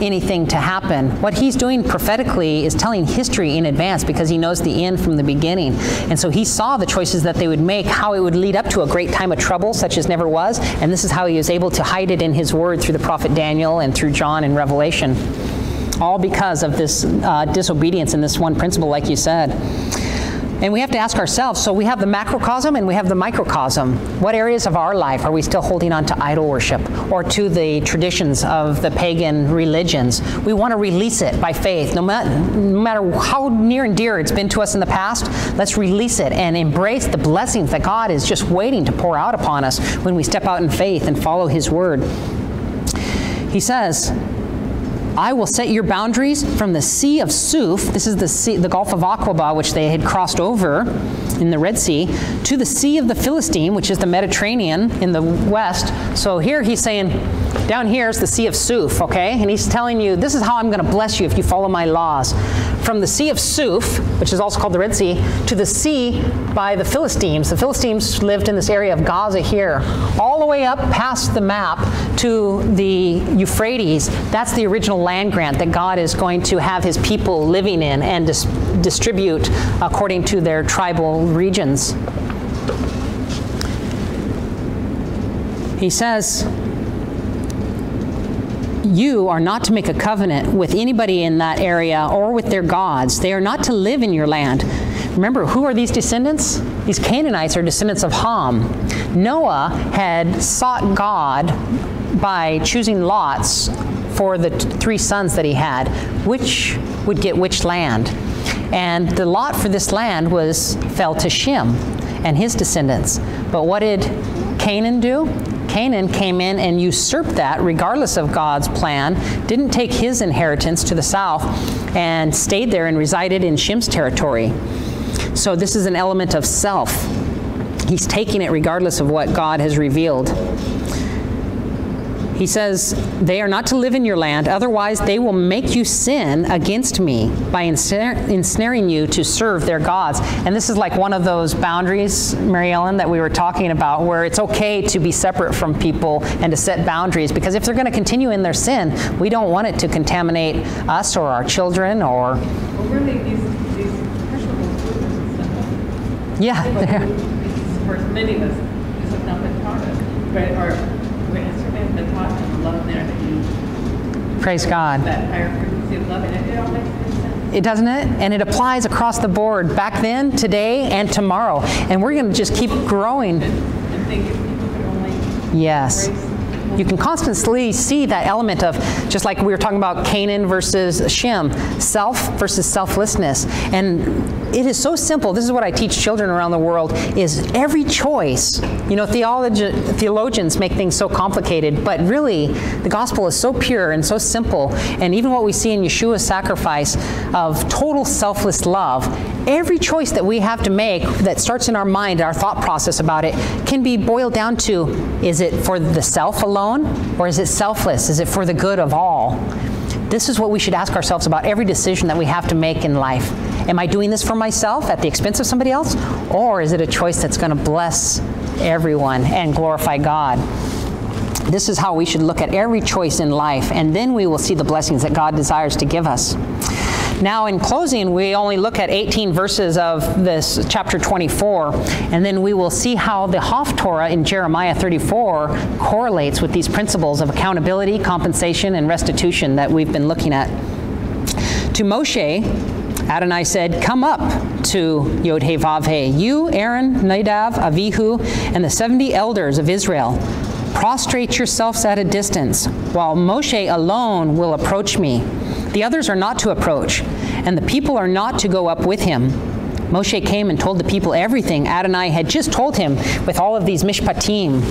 anything to happen. What he's doing prophetically is telling history in advance, because he knows the end from the beginning. And so he saw the choices that they would make, how it would lead up to a great time of trouble, such as never was. And this is how he was able to hide it in his word through the prophet Daniel and through John and Revelation. All because of this disobedience in this one principle, like you said. And we have to ask ourselves, so we have the macrocosm and we have the microcosm. What areas of our life are we still holding on to idol worship or to the traditions of the pagan religions? We want to release it by faith. No matter how near and dear it's been to us in the past, let's release it and embrace the blessings that God is just waiting to pour out upon us when we step out in faith and follow his word. He says, I will set your boundaries from the Sea of Suf, this is the Gulf of Aqaba, which they had crossed over in the Red Sea, to the Sea of the Philistine, which is the Mediterranean in the west. So here he's saying, down here is the Sea of Suf, okay? And he's telling you, this is how I'm going to bless you if you follow my laws. From the Sea of Suf, which is also called the Red Sea, to the sea by the Philistines. The Philistines lived in this area of Gaza here, all the way up past the map to the Euphrates. That's the original land grant that God is going to have his people living in and distribute according to their tribal regions. He says, you are not to make a covenant with anybody in that area or with their gods. They are not to live in your land. Remember, who are these descendants? These Canaanites are descendants of Ham. Noah had sought God by choosing lots for the three sons that he had, which would get which land. And the lot for this land fell to Shem and his descendants. But what did Canaan do? Canaan came in and usurped that, regardless of God's plan, didn't take his inheritance to the south, and stayed there and resided in Shem's territory. So this is an element of self. He's taking it regardless of what God has revealed. He says, they are not to live in your land, otherwise they will make you sin against me by ensnaring you to serve their gods. And this is like one of those boundaries, Mary Ellen, that we were talking about, where it's okay to be separate from people and to set boundaries, because if they're going to continue in their sin, we don't want it to contaminate us or our children or... Well, really, these and stuff, yeah. For many of us, this has not been taught us. Praise God. That higher frequency of love, and it all makes sense. It doesn't it? And it applies across the board, back then, today, and tomorrow. And we're going to just keep growing. Yes. You can constantly see that element of, just like we were talking about Canaan versus Shem, self versus selflessness. And it is so simple. This is what I teach children around the world, is every choice. You know, theologians make things so complicated, but really the gospel is so pure and so simple. And even what we see in Yeshua's sacrifice of total selfless love, every choice that we have to make that starts in our mind, our thought process about it, can be boiled down to, is it for the self alone? Or is it selfless? Is it for the good of all? This is what we should ask ourselves about every decision that we have to make in life. Am I doing this for myself at the expense of somebody else? Or is it a choice that's going to bless everyone and glorify God? This is how we should look at every choice in life, and then we will see the blessings that God desires to give us. Now, in closing, we only look at 18 verses of this chapter 24, and then we will see how the Haftorah in Jeremiah 34 correlates with these principles of accountability, compensation, and restitution that we've been looking at. To Moshe, Adonai said, come up to Yod, He, Vav, He, you, Aaron, Nadav, Avihu, and the 70 elders of Israel. Prostrate yourselves at a distance, while Moshe alone will approach me. The others are not to approach, and the people are not to go up with him. Moshe came and told the people everything Adonai had just told him, with all of these Mishpatim,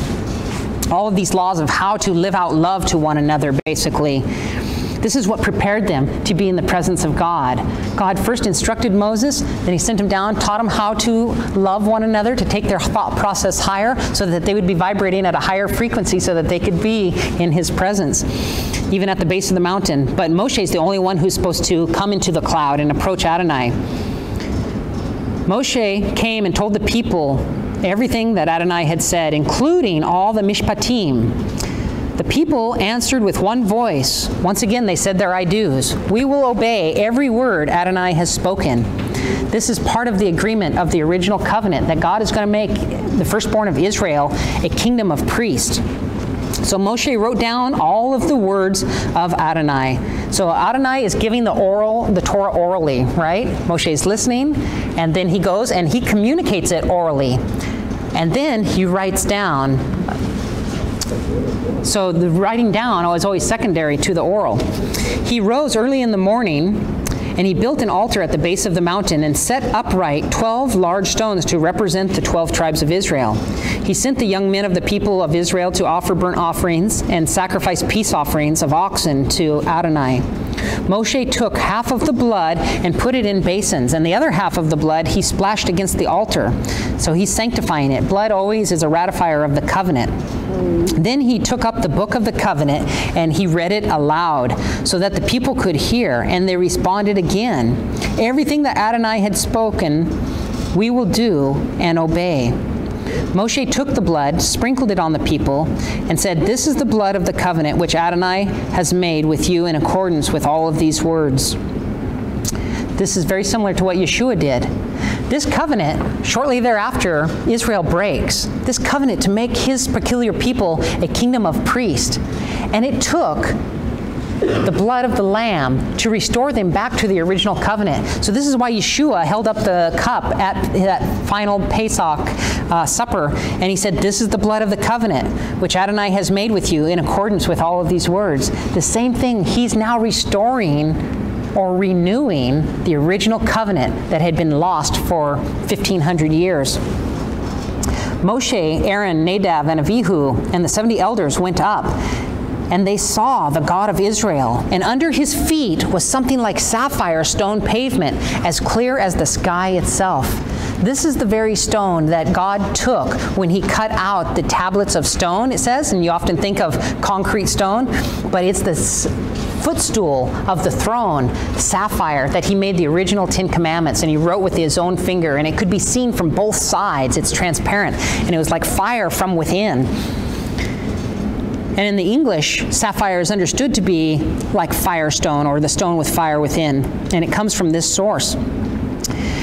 all of these laws of how to live out love to one another, basically. This is what prepared them to be in the presence of God. God first instructed Moses, then he sent him down, taught him how to love one another, to take their thought process higher so that they would be vibrating at a higher frequency so that they could be in his presence, even at the base of the mountain. But Moshe is the only one who's supposed to come into the cloud and approach Adonai. Moshe came and told the people everything that Adonai had said, including all the Mishpatim. The people answered with one voice. Once again, they said their I do's. We will obey every word Adonai has spoken. This is part of the agreement of the original covenant that God is going to make the firstborn of Israel a kingdom of priests. So Moshe wrote down all of the words of Adonai. So Adonai is giving the Torah orally, right? Moshe is listening, and then he goes and he communicates it orally. And then he writes down. So the writing down is always secondary to the oral. He rose early in the morning, and he built an altar at the base of the mountain and set upright 12 large stones to represent the 12 tribes of Israel. He sent the young men of the people of Israel to offer burnt offerings and sacrifice peace offerings of oxen to Adonai. Moshe took half of the blood and put it in basins, and the other half of the blood he splashed against the altar. So he's sanctifying it. Blood always is a ratifier of the covenant. Then he took up the book of the covenant and he read it aloud so that the people could hear, and they responded again. Everything that Adonai had spoken, we will do and obey. Moshe took the blood, sprinkled it on the people, and said, "This is the blood of the covenant which Adonai has made with you in accordance with all of these words." This is very similar to what Yeshua did. This covenant, shortly thereafter, Israel breaks. This covenant to make his peculiar people a kingdom of priests. And it took the blood of the lamb to restore them back to the original covenant. So this is why Yeshua held up the cup at that final Pesach supper, and he said, "This is the blood of the covenant which Adonai has made with you in accordance with all of these words." The same thing, he's now restoring or renewing the original covenant that had been lost for 1,500 years. Moshe, Aaron, Nadab, and Avihu, and the 70 elders went up, and they saw the God of Israel. And under his feet was something like sapphire stone pavement, as clear as the sky itself. This is the very stone that God took when he cut out the tablets of stone, it says, and you often think of concrete stone, but it's this footstool of the throne, sapphire, that he made the original 10 Commandments, and he wrote with his own finger, and it could be seen from both sides. It's transparent, and it was like fire from within. And in the English, sapphire is understood to be like firestone, or the stone with fire within, and it comes from this source.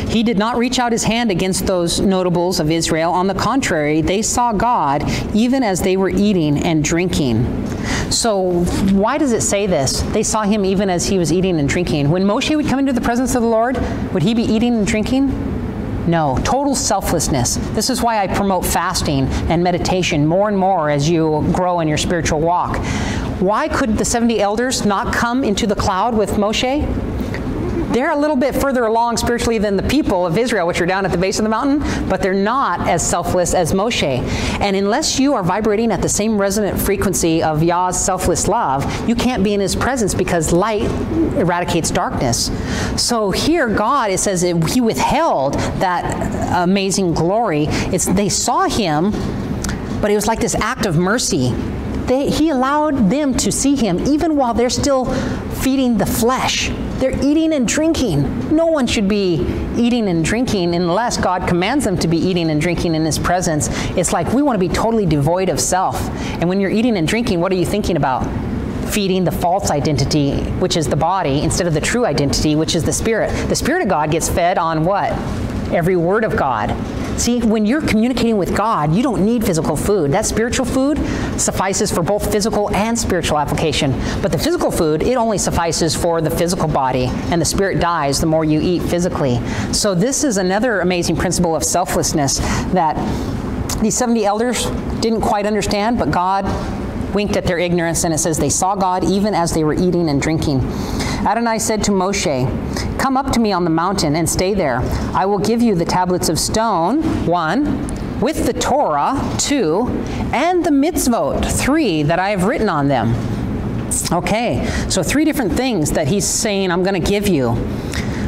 He did not reach out his hand against those notables of Israel. On the contrary, they saw God even as they were eating and drinking. So why does it say this? They saw him even as he was eating and drinking. When Moshe would come into the presence of the Lord, would he be eating and drinking? No, total selflessness. This is why I promote fasting and meditation more and more as you grow in your spiritual walk. Why could the 70 elders not come into the cloud with Moshe? They're a little bit further along spiritually than the people of Israel, which are down at the base of the mountain, but they're not as selfless as Moshe. And unless you are vibrating at the same resonant frequency of Yah's selfless love, you can't be in his presence, because light eradicates darkness. So here God, it says he withheld that amazing glory. They saw him, but it was like this act of mercy. He allowed them to see him even while they're still feeding the flesh. They're eating and drinking. No one should be eating and drinking unless God commands them to be eating and drinking in his presence. It's like we want to be totally devoid of self. And when you're eating and drinking, what are you thinking about? Feeding the false identity, which is the body, instead of the true identity, which is the spirit. The Spirit of God gets fed on what? Every word of God. See, when you're communicating with God, you don't need physical food. That spiritual food suffices for both physical and spiritual application. But the physical food, it only suffices for the physical body, and the spirit dies the more you eat physically. So this is another amazing principle of selflessness that these 70 elders didn't quite understand, but God winked at their ignorance, and it says they saw God even as they were eating and drinking. Adonai said to Moshe, "Come up to me on the mountain and stay there. I will give you the tablets of stone, 1, with the Torah, 2, and the mitzvot, 3, that I have written on them." Okay, so 3 different things that he's saying, I'm going to give you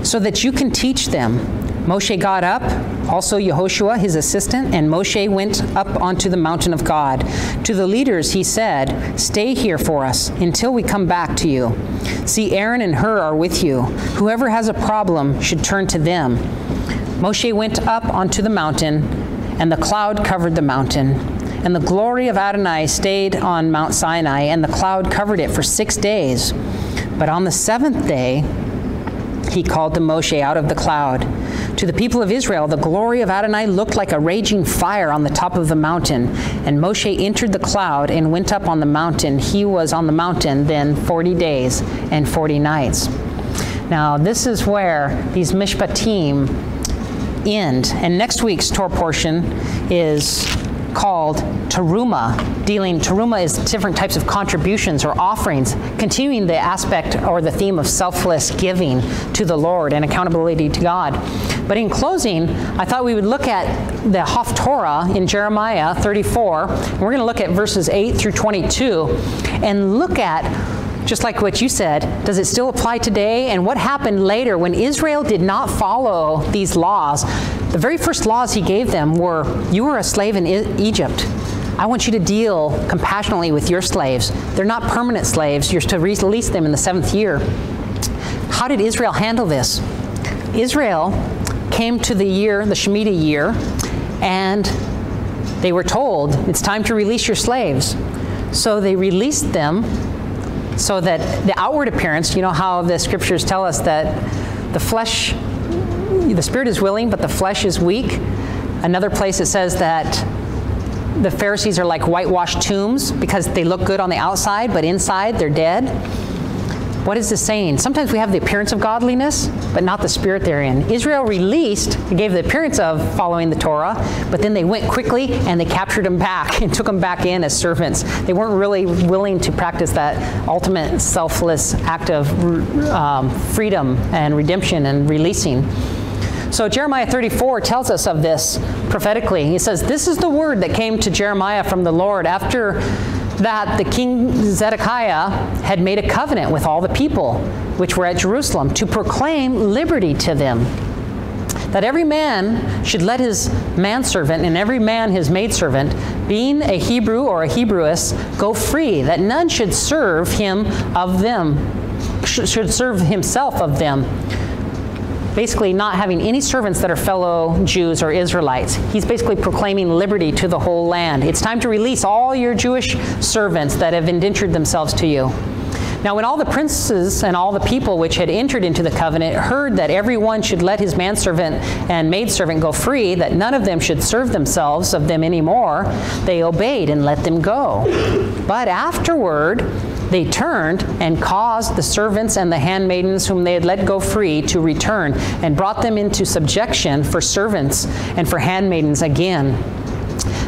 so that you can teach them. Moshe got up, also Yehoshua, his assistant, and Moshe went up onto the mountain of God. To the leaders he said, "Stay here for us until we come back to you. See, Aaron and Hur are with you. Whoever has a problem should turn to them." Moshe went up onto the mountain, and the cloud covered the mountain. And the glory of Adonai stayed on Mount Sinai, and the cloud covered it for 6 days. But on the seventh day, he called to Moshe out of the cloud. To the people of Israel, the glory of Adonai looked like a raging fire on the top of the mountain. And Moshe entered the cloud and went up on the mountain. He was on the mountain then 40 days and 40 nights. Now, this is where these Mishpatim end. And next week's Torah portion is called Teruma, dealing, Teruma is different types of contributions or offerings, continuing the aspect or the theme of selfless giving to the Lord and accountability to God. But in closing, I thought we would look at the Haftorah in Jeremiah 34. And we're going to look at verses 8 through 22 and look at, just like what you said, does it still apply today? And what happened later when Israel did not follow these laws? The very first laws he gave them were, you were a slave in Egypt. I want you to deal compassionately with your slaves. They're not permanent slaves. You're to release them in the seventh year. How did Israel handle this? Israel came to the year, the Shemitah year, and they were told, it's time to release your slaves. So they released them. So that the outward appearance, you know how the scriptures tell us that the flesh, the spirit is willing, but the flesh is weak. Another place it says that the Pharisees are like whitewashed tombs because they look good on the outside, but inside they're dead. What is this saying? Sometimes we have the appearance of godliness, but not the spirit therein. Israel released, gave the appearance of following the Torah, but then they went quickly and they captured them back and took them back in as servants. They weren't really willing to practice that ultimate selfless act of freedom and redemption and releasing. So Jeremiah 34 tells us of this prophetically. He says, this is the word that came to Jeremiah from the Lord after that the king Zedekiah had made a covenant with all the people which were at Jerusalem to proclaim liberty to them, that every man should let his manservant and every man his maidservant, being a Hebrew or a Hebrewess, go free, that none should serve him of them, should serve himself of them. Basically not having any servants that are fellow Jews or Israelites. He's basically proclaiming liberty to the whole land. It's time to release all your Jewish servants that have indentured themselves to you. Now when all the princes and all the people which had entered into the covenant heard that everyone should let his manservant and maidservant go free, that none of them should serve themselves of them anymore, they obeyed and let them go. But afterward, they turned and caused the servants and the handmaidens whom they had let go free to return and brought them into subjection for servants and for handmaidens again.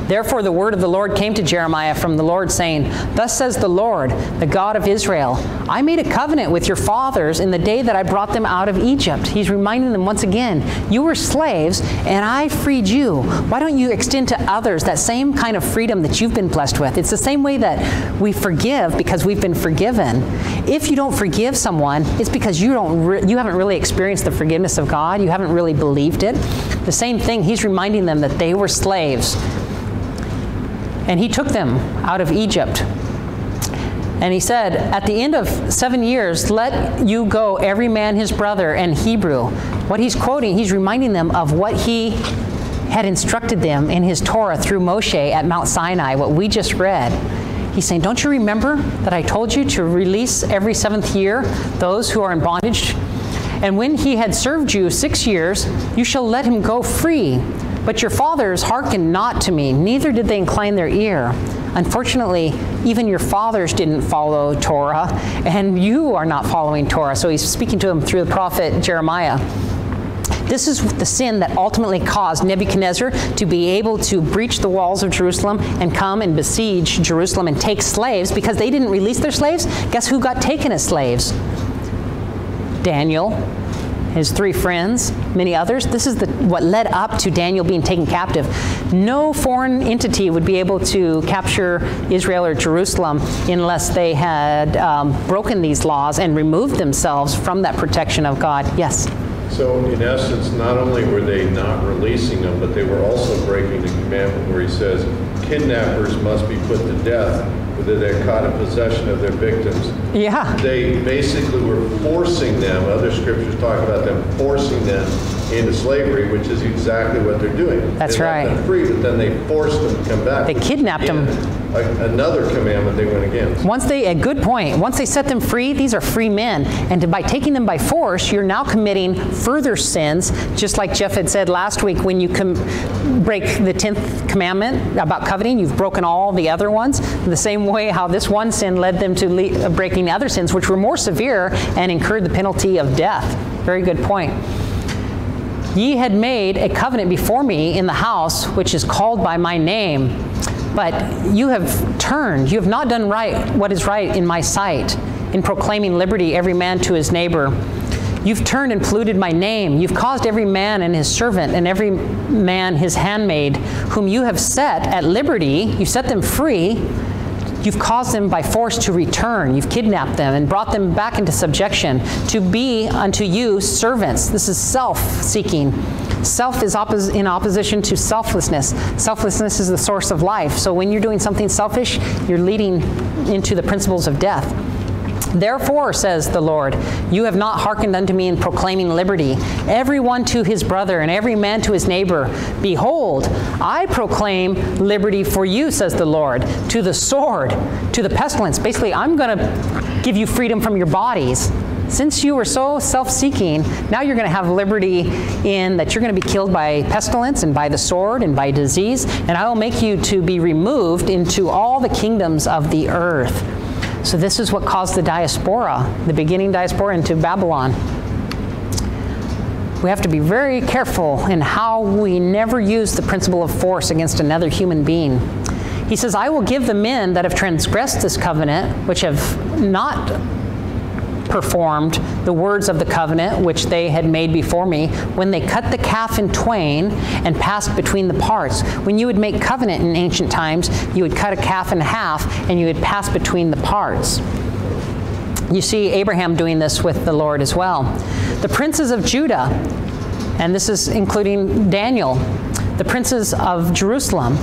Therefore the word of the Lord came to Jeremiah from the Lord, saying, thus says the Lord, the God of Israel, I made a covenant with your fathers in the day that I brought them out of Egypt. He's reminding them once again, you were slaves and I freed you. Why don't you extend to others that same kind of freedom that you've been blessed with? It's the same way that we forgive because we've been forgiven. If you don't forgive someone, it's because you haven't really experienced the forgiveness of God. You haven't really believed it. The same thing, he's reminding them that they were slaves. And he took them out of Egypt. And he said, at the end of 7 years, let you go every man his brother and Hebrew. What he's quoting, he's reminding them of what he had instructed them in his Torah through Moshe at Mount Sinai, what we just read. He's saying, don't you remember that I told you to release every seventh year those who are in bondage? And when he had served you 6 years, you shall let him go free. But your fathers hearkened not to me, neither did they incline their ear. Unfortunately, even your fathers didn't follow Torah, and you are not following Torah. So he's speaking to them through the prophet Jeremiah. This is the sin that ultimately caused Nebuchadnezzar to be able to breach the walls of Jerusalem and come and besiege Jerusalem and take slaves because they didn't release their slaves. Guess who got taken as slaves? Daniel, his 3 friends, many others. This is what led up to Daniel being taken captive. No foreign entity would be able to capture Israel or Jerusalem unless they had broken these laws and removed themselves from that protection of God. Yes? So in essence, not only were they not releasing them, but they were also breaking the commandment where he says, kidnappers must be put to death whether they're caught in possession of their victims. Yeah. They basically were forcing them, other scriptures talk about them forcing them into slavery, which is exactly what they're doing. That's right. They let them free, but then they forced them to come back. They kidnapped them. Another commandment they went against. Once they set them free, these are free men. And by taking them by force, you're now committing further sins, just like Jeff had said last week, when you break the 10th commandment about coveting, you've broken all the other ones. The same way how this one sin led them to breaking the other sins, which were more severe and incurred the penalty of death. Very good point. Ye had made a covenant before me in the house, which is called by my name. But you have turned, you have not done right what is right in my sight, in proclaiming liberty every man to his neighbor. You've turned and polluted my name. You've caused every man and his servant and every man his handmaid, whom you have set at liberty, you set them free. You've caused them by force to return. You've kidnapped them and brought them back into subjection, to be unto you servants. This is self-seeking. Self is in opposition to selflessness. Selflessness is the source of life. So when you're doing something selfish, you're leading into the principles of death. Therefore, says the Lord, you have not hearkened unto me in proclaiming liberty, every one to his brother, and every man to his neighbor. Behold, I proclaim liberty for you, says the Lord, to the sword, to the pestilence. Basically, I'm going to give you freedom from your bodies. Since you were so self-seeking, now you're going to have liberty in that you're going to be killed by pestilence and by the sword and by disease, and I will make you to be removed into all the kingdoms of the earth. So this is what caused the diaspora, the beginning diaspora into Babylon. We have to be very careful in how we never use the principle of force against another human being. He says, I will give the men that have transgressed this covenant, which have not performed the words of the covenant which they had made before me, when they cut the calf in twain and passed between the parts. When you would make covenant in ancient times, you would cut a calf in half and you would pass between the parts. You see Abraham doing this with the Lord as well. The princes of Judah, and this is including Daniel, the princes of Jerusalem,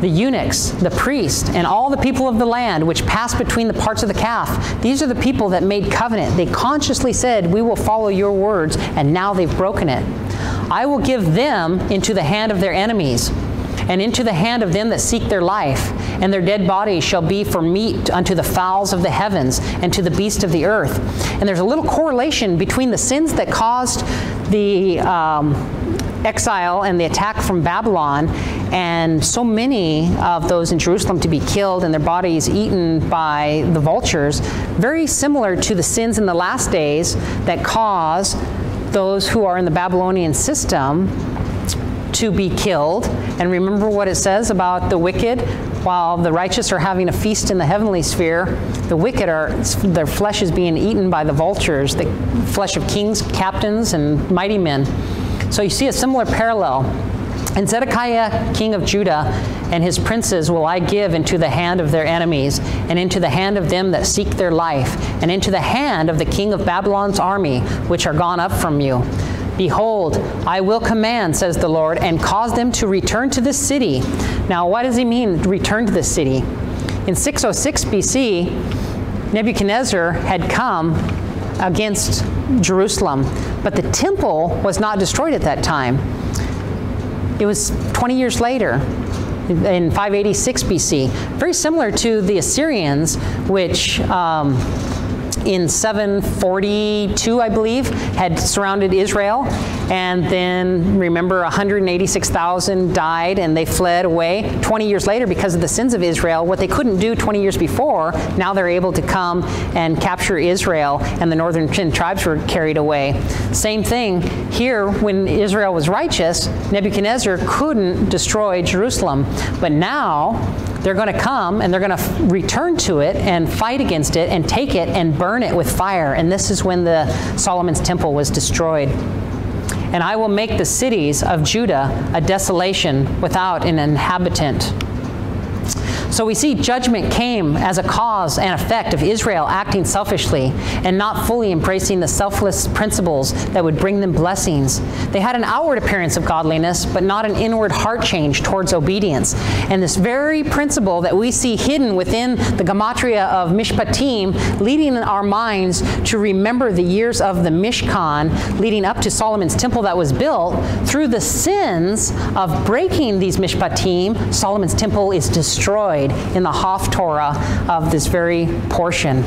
the eunuchs, the priests, and all the people of the land which passed between the parts of the calf. These are the people that made covenant. They consciously said, we will follow your words, and now they've broken it. I will give them into the hand of their enemies, and into the hand of them that seek their life, and their dead bodies shall be for meat unto the fowls of the heavens, and to the beasts of the earth. And there's a little correlation between the sins that caused the exile and the attack from Babylon, and so many of those in Jerusalem to be killed and their bodies eaten by the vultures, very similar to the sins in the last days that cause those who are in the Babylonian system to be killed. And remember what it says about the wicked, while the righteous are having a feast in the heavenly sphere, the wicked their flesh is being eaten by the vultures, the flesh of kings, captains, and mighty men. So you see a similar parallel. And Zedekiah, king of Judah, and his princes will I give into the hand of their enemies, and into the hand of them that seek their life, and into the hand of the king of Babylon's army, which are gone up from you. Behold, I will command, says the Lord, and cause them to return to this city. Now, what does he mean, return to this city? In 606 BC, Nebuchadnezzar had come against Jerusalem, but the temple was not destroyed at that time. It was 20 years later, in 586 BC. Very similar to the Assyrians, which in 742, I believe, had surrounded Israel. And then, remember, 186,000 died and they fled away 20 years later because of the sins of Israel. What they couldn't do 20 years before, now they're able to come and capture Israel, and the northern 10 tribes were carried away. Same thing here. When Israel was righteous, Nebuchadnezzar couldn't destroy Jerusalem. But now they're going to come and they're going to return to it and fight against it and take it and burn it with fire. And this is when the Solomon's temple was destroyed. And I will make the cities of Judah a desolation without an inhabitant. So we see judgment came as a cause and effect of Israel acting selfishly and not fully embracing the selfless principles that would bring them blessings. They had an outward appearance of godliness, but not an inward heart change towards obedience. And this very principle that we see hidden within the gematria of Mishpatim, leading our minds to remember the years of the Mishkan leading up to Solomon's temple that was built, through the sins of breaking these Mishpatim, Solomon's temple is destroyed in the Haftorah of this very portion.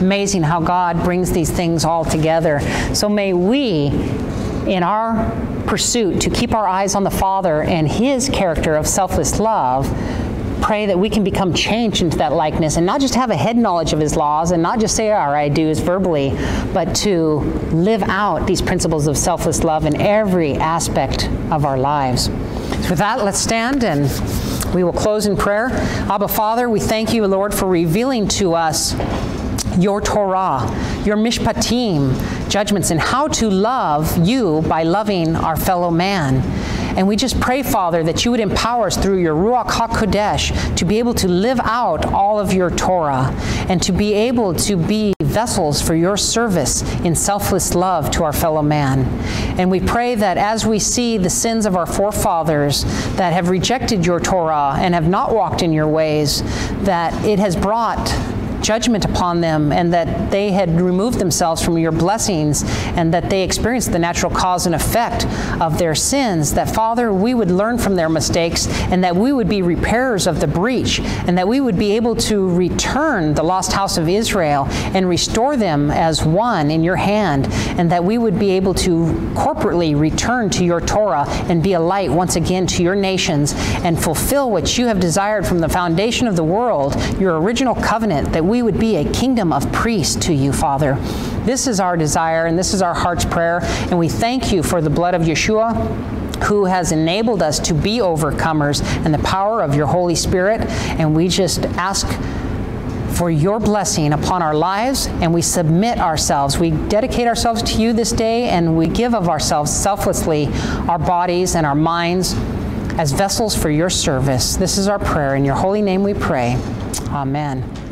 Amazing how God brings these things all together. So may we, in our pursuit to keep our eyes on the Father and His character of selfless love, pray that we can become changed into that likeness and not just have a head knowledge of His laws and not just say, "Our I do" is verbally, but to live out these principles of selfless love in every aspect of our lives. So with that, let's stand and we will close in prayer. Abba Father, we thank You, Lord, for revealing to us Your Torah, Your Mishpatim, judgments, and how to love You by loving our fellow man. And we just pray, Father, that You would empower us through Your Ruach HaKodesh to be able to live out all of Your Torah and to be able to be vessels for Your service in selfless love to our fellow man. And we pray that as we see the sins of our forefathers that have rejected Your Torah and have not walked in Your ways, that it has brought judgment upon them and that they had removed themselves from Your blessings and that they experienced the natural cause and effect of their sins, that, Father, we would learn from their mistakes and that we would be repairers of the breach and that we would be able to return the lost house of Israel and restore them as one in Your hand, and that we would be able to corporately return to Your Torah and be a light once again to Your nations and fulfill what You have desired from the foundation of the world, Your original covenant, that we would be a kingdom of priests to You, Father. This is our desire and this is our heart's prayer, and we thank You for the blood of Yeshua, who has enabled us to be overcomers, and the power of Your Holy Spirit. And we just ask for Your blessing upon our lives, and we submit ourselves. We dedicate ourselves to You this day, and we give of ourselves selflessly, our bodies and our minds, as vessels for Your service. This is our prayer. In Your holy name we pray. Amen.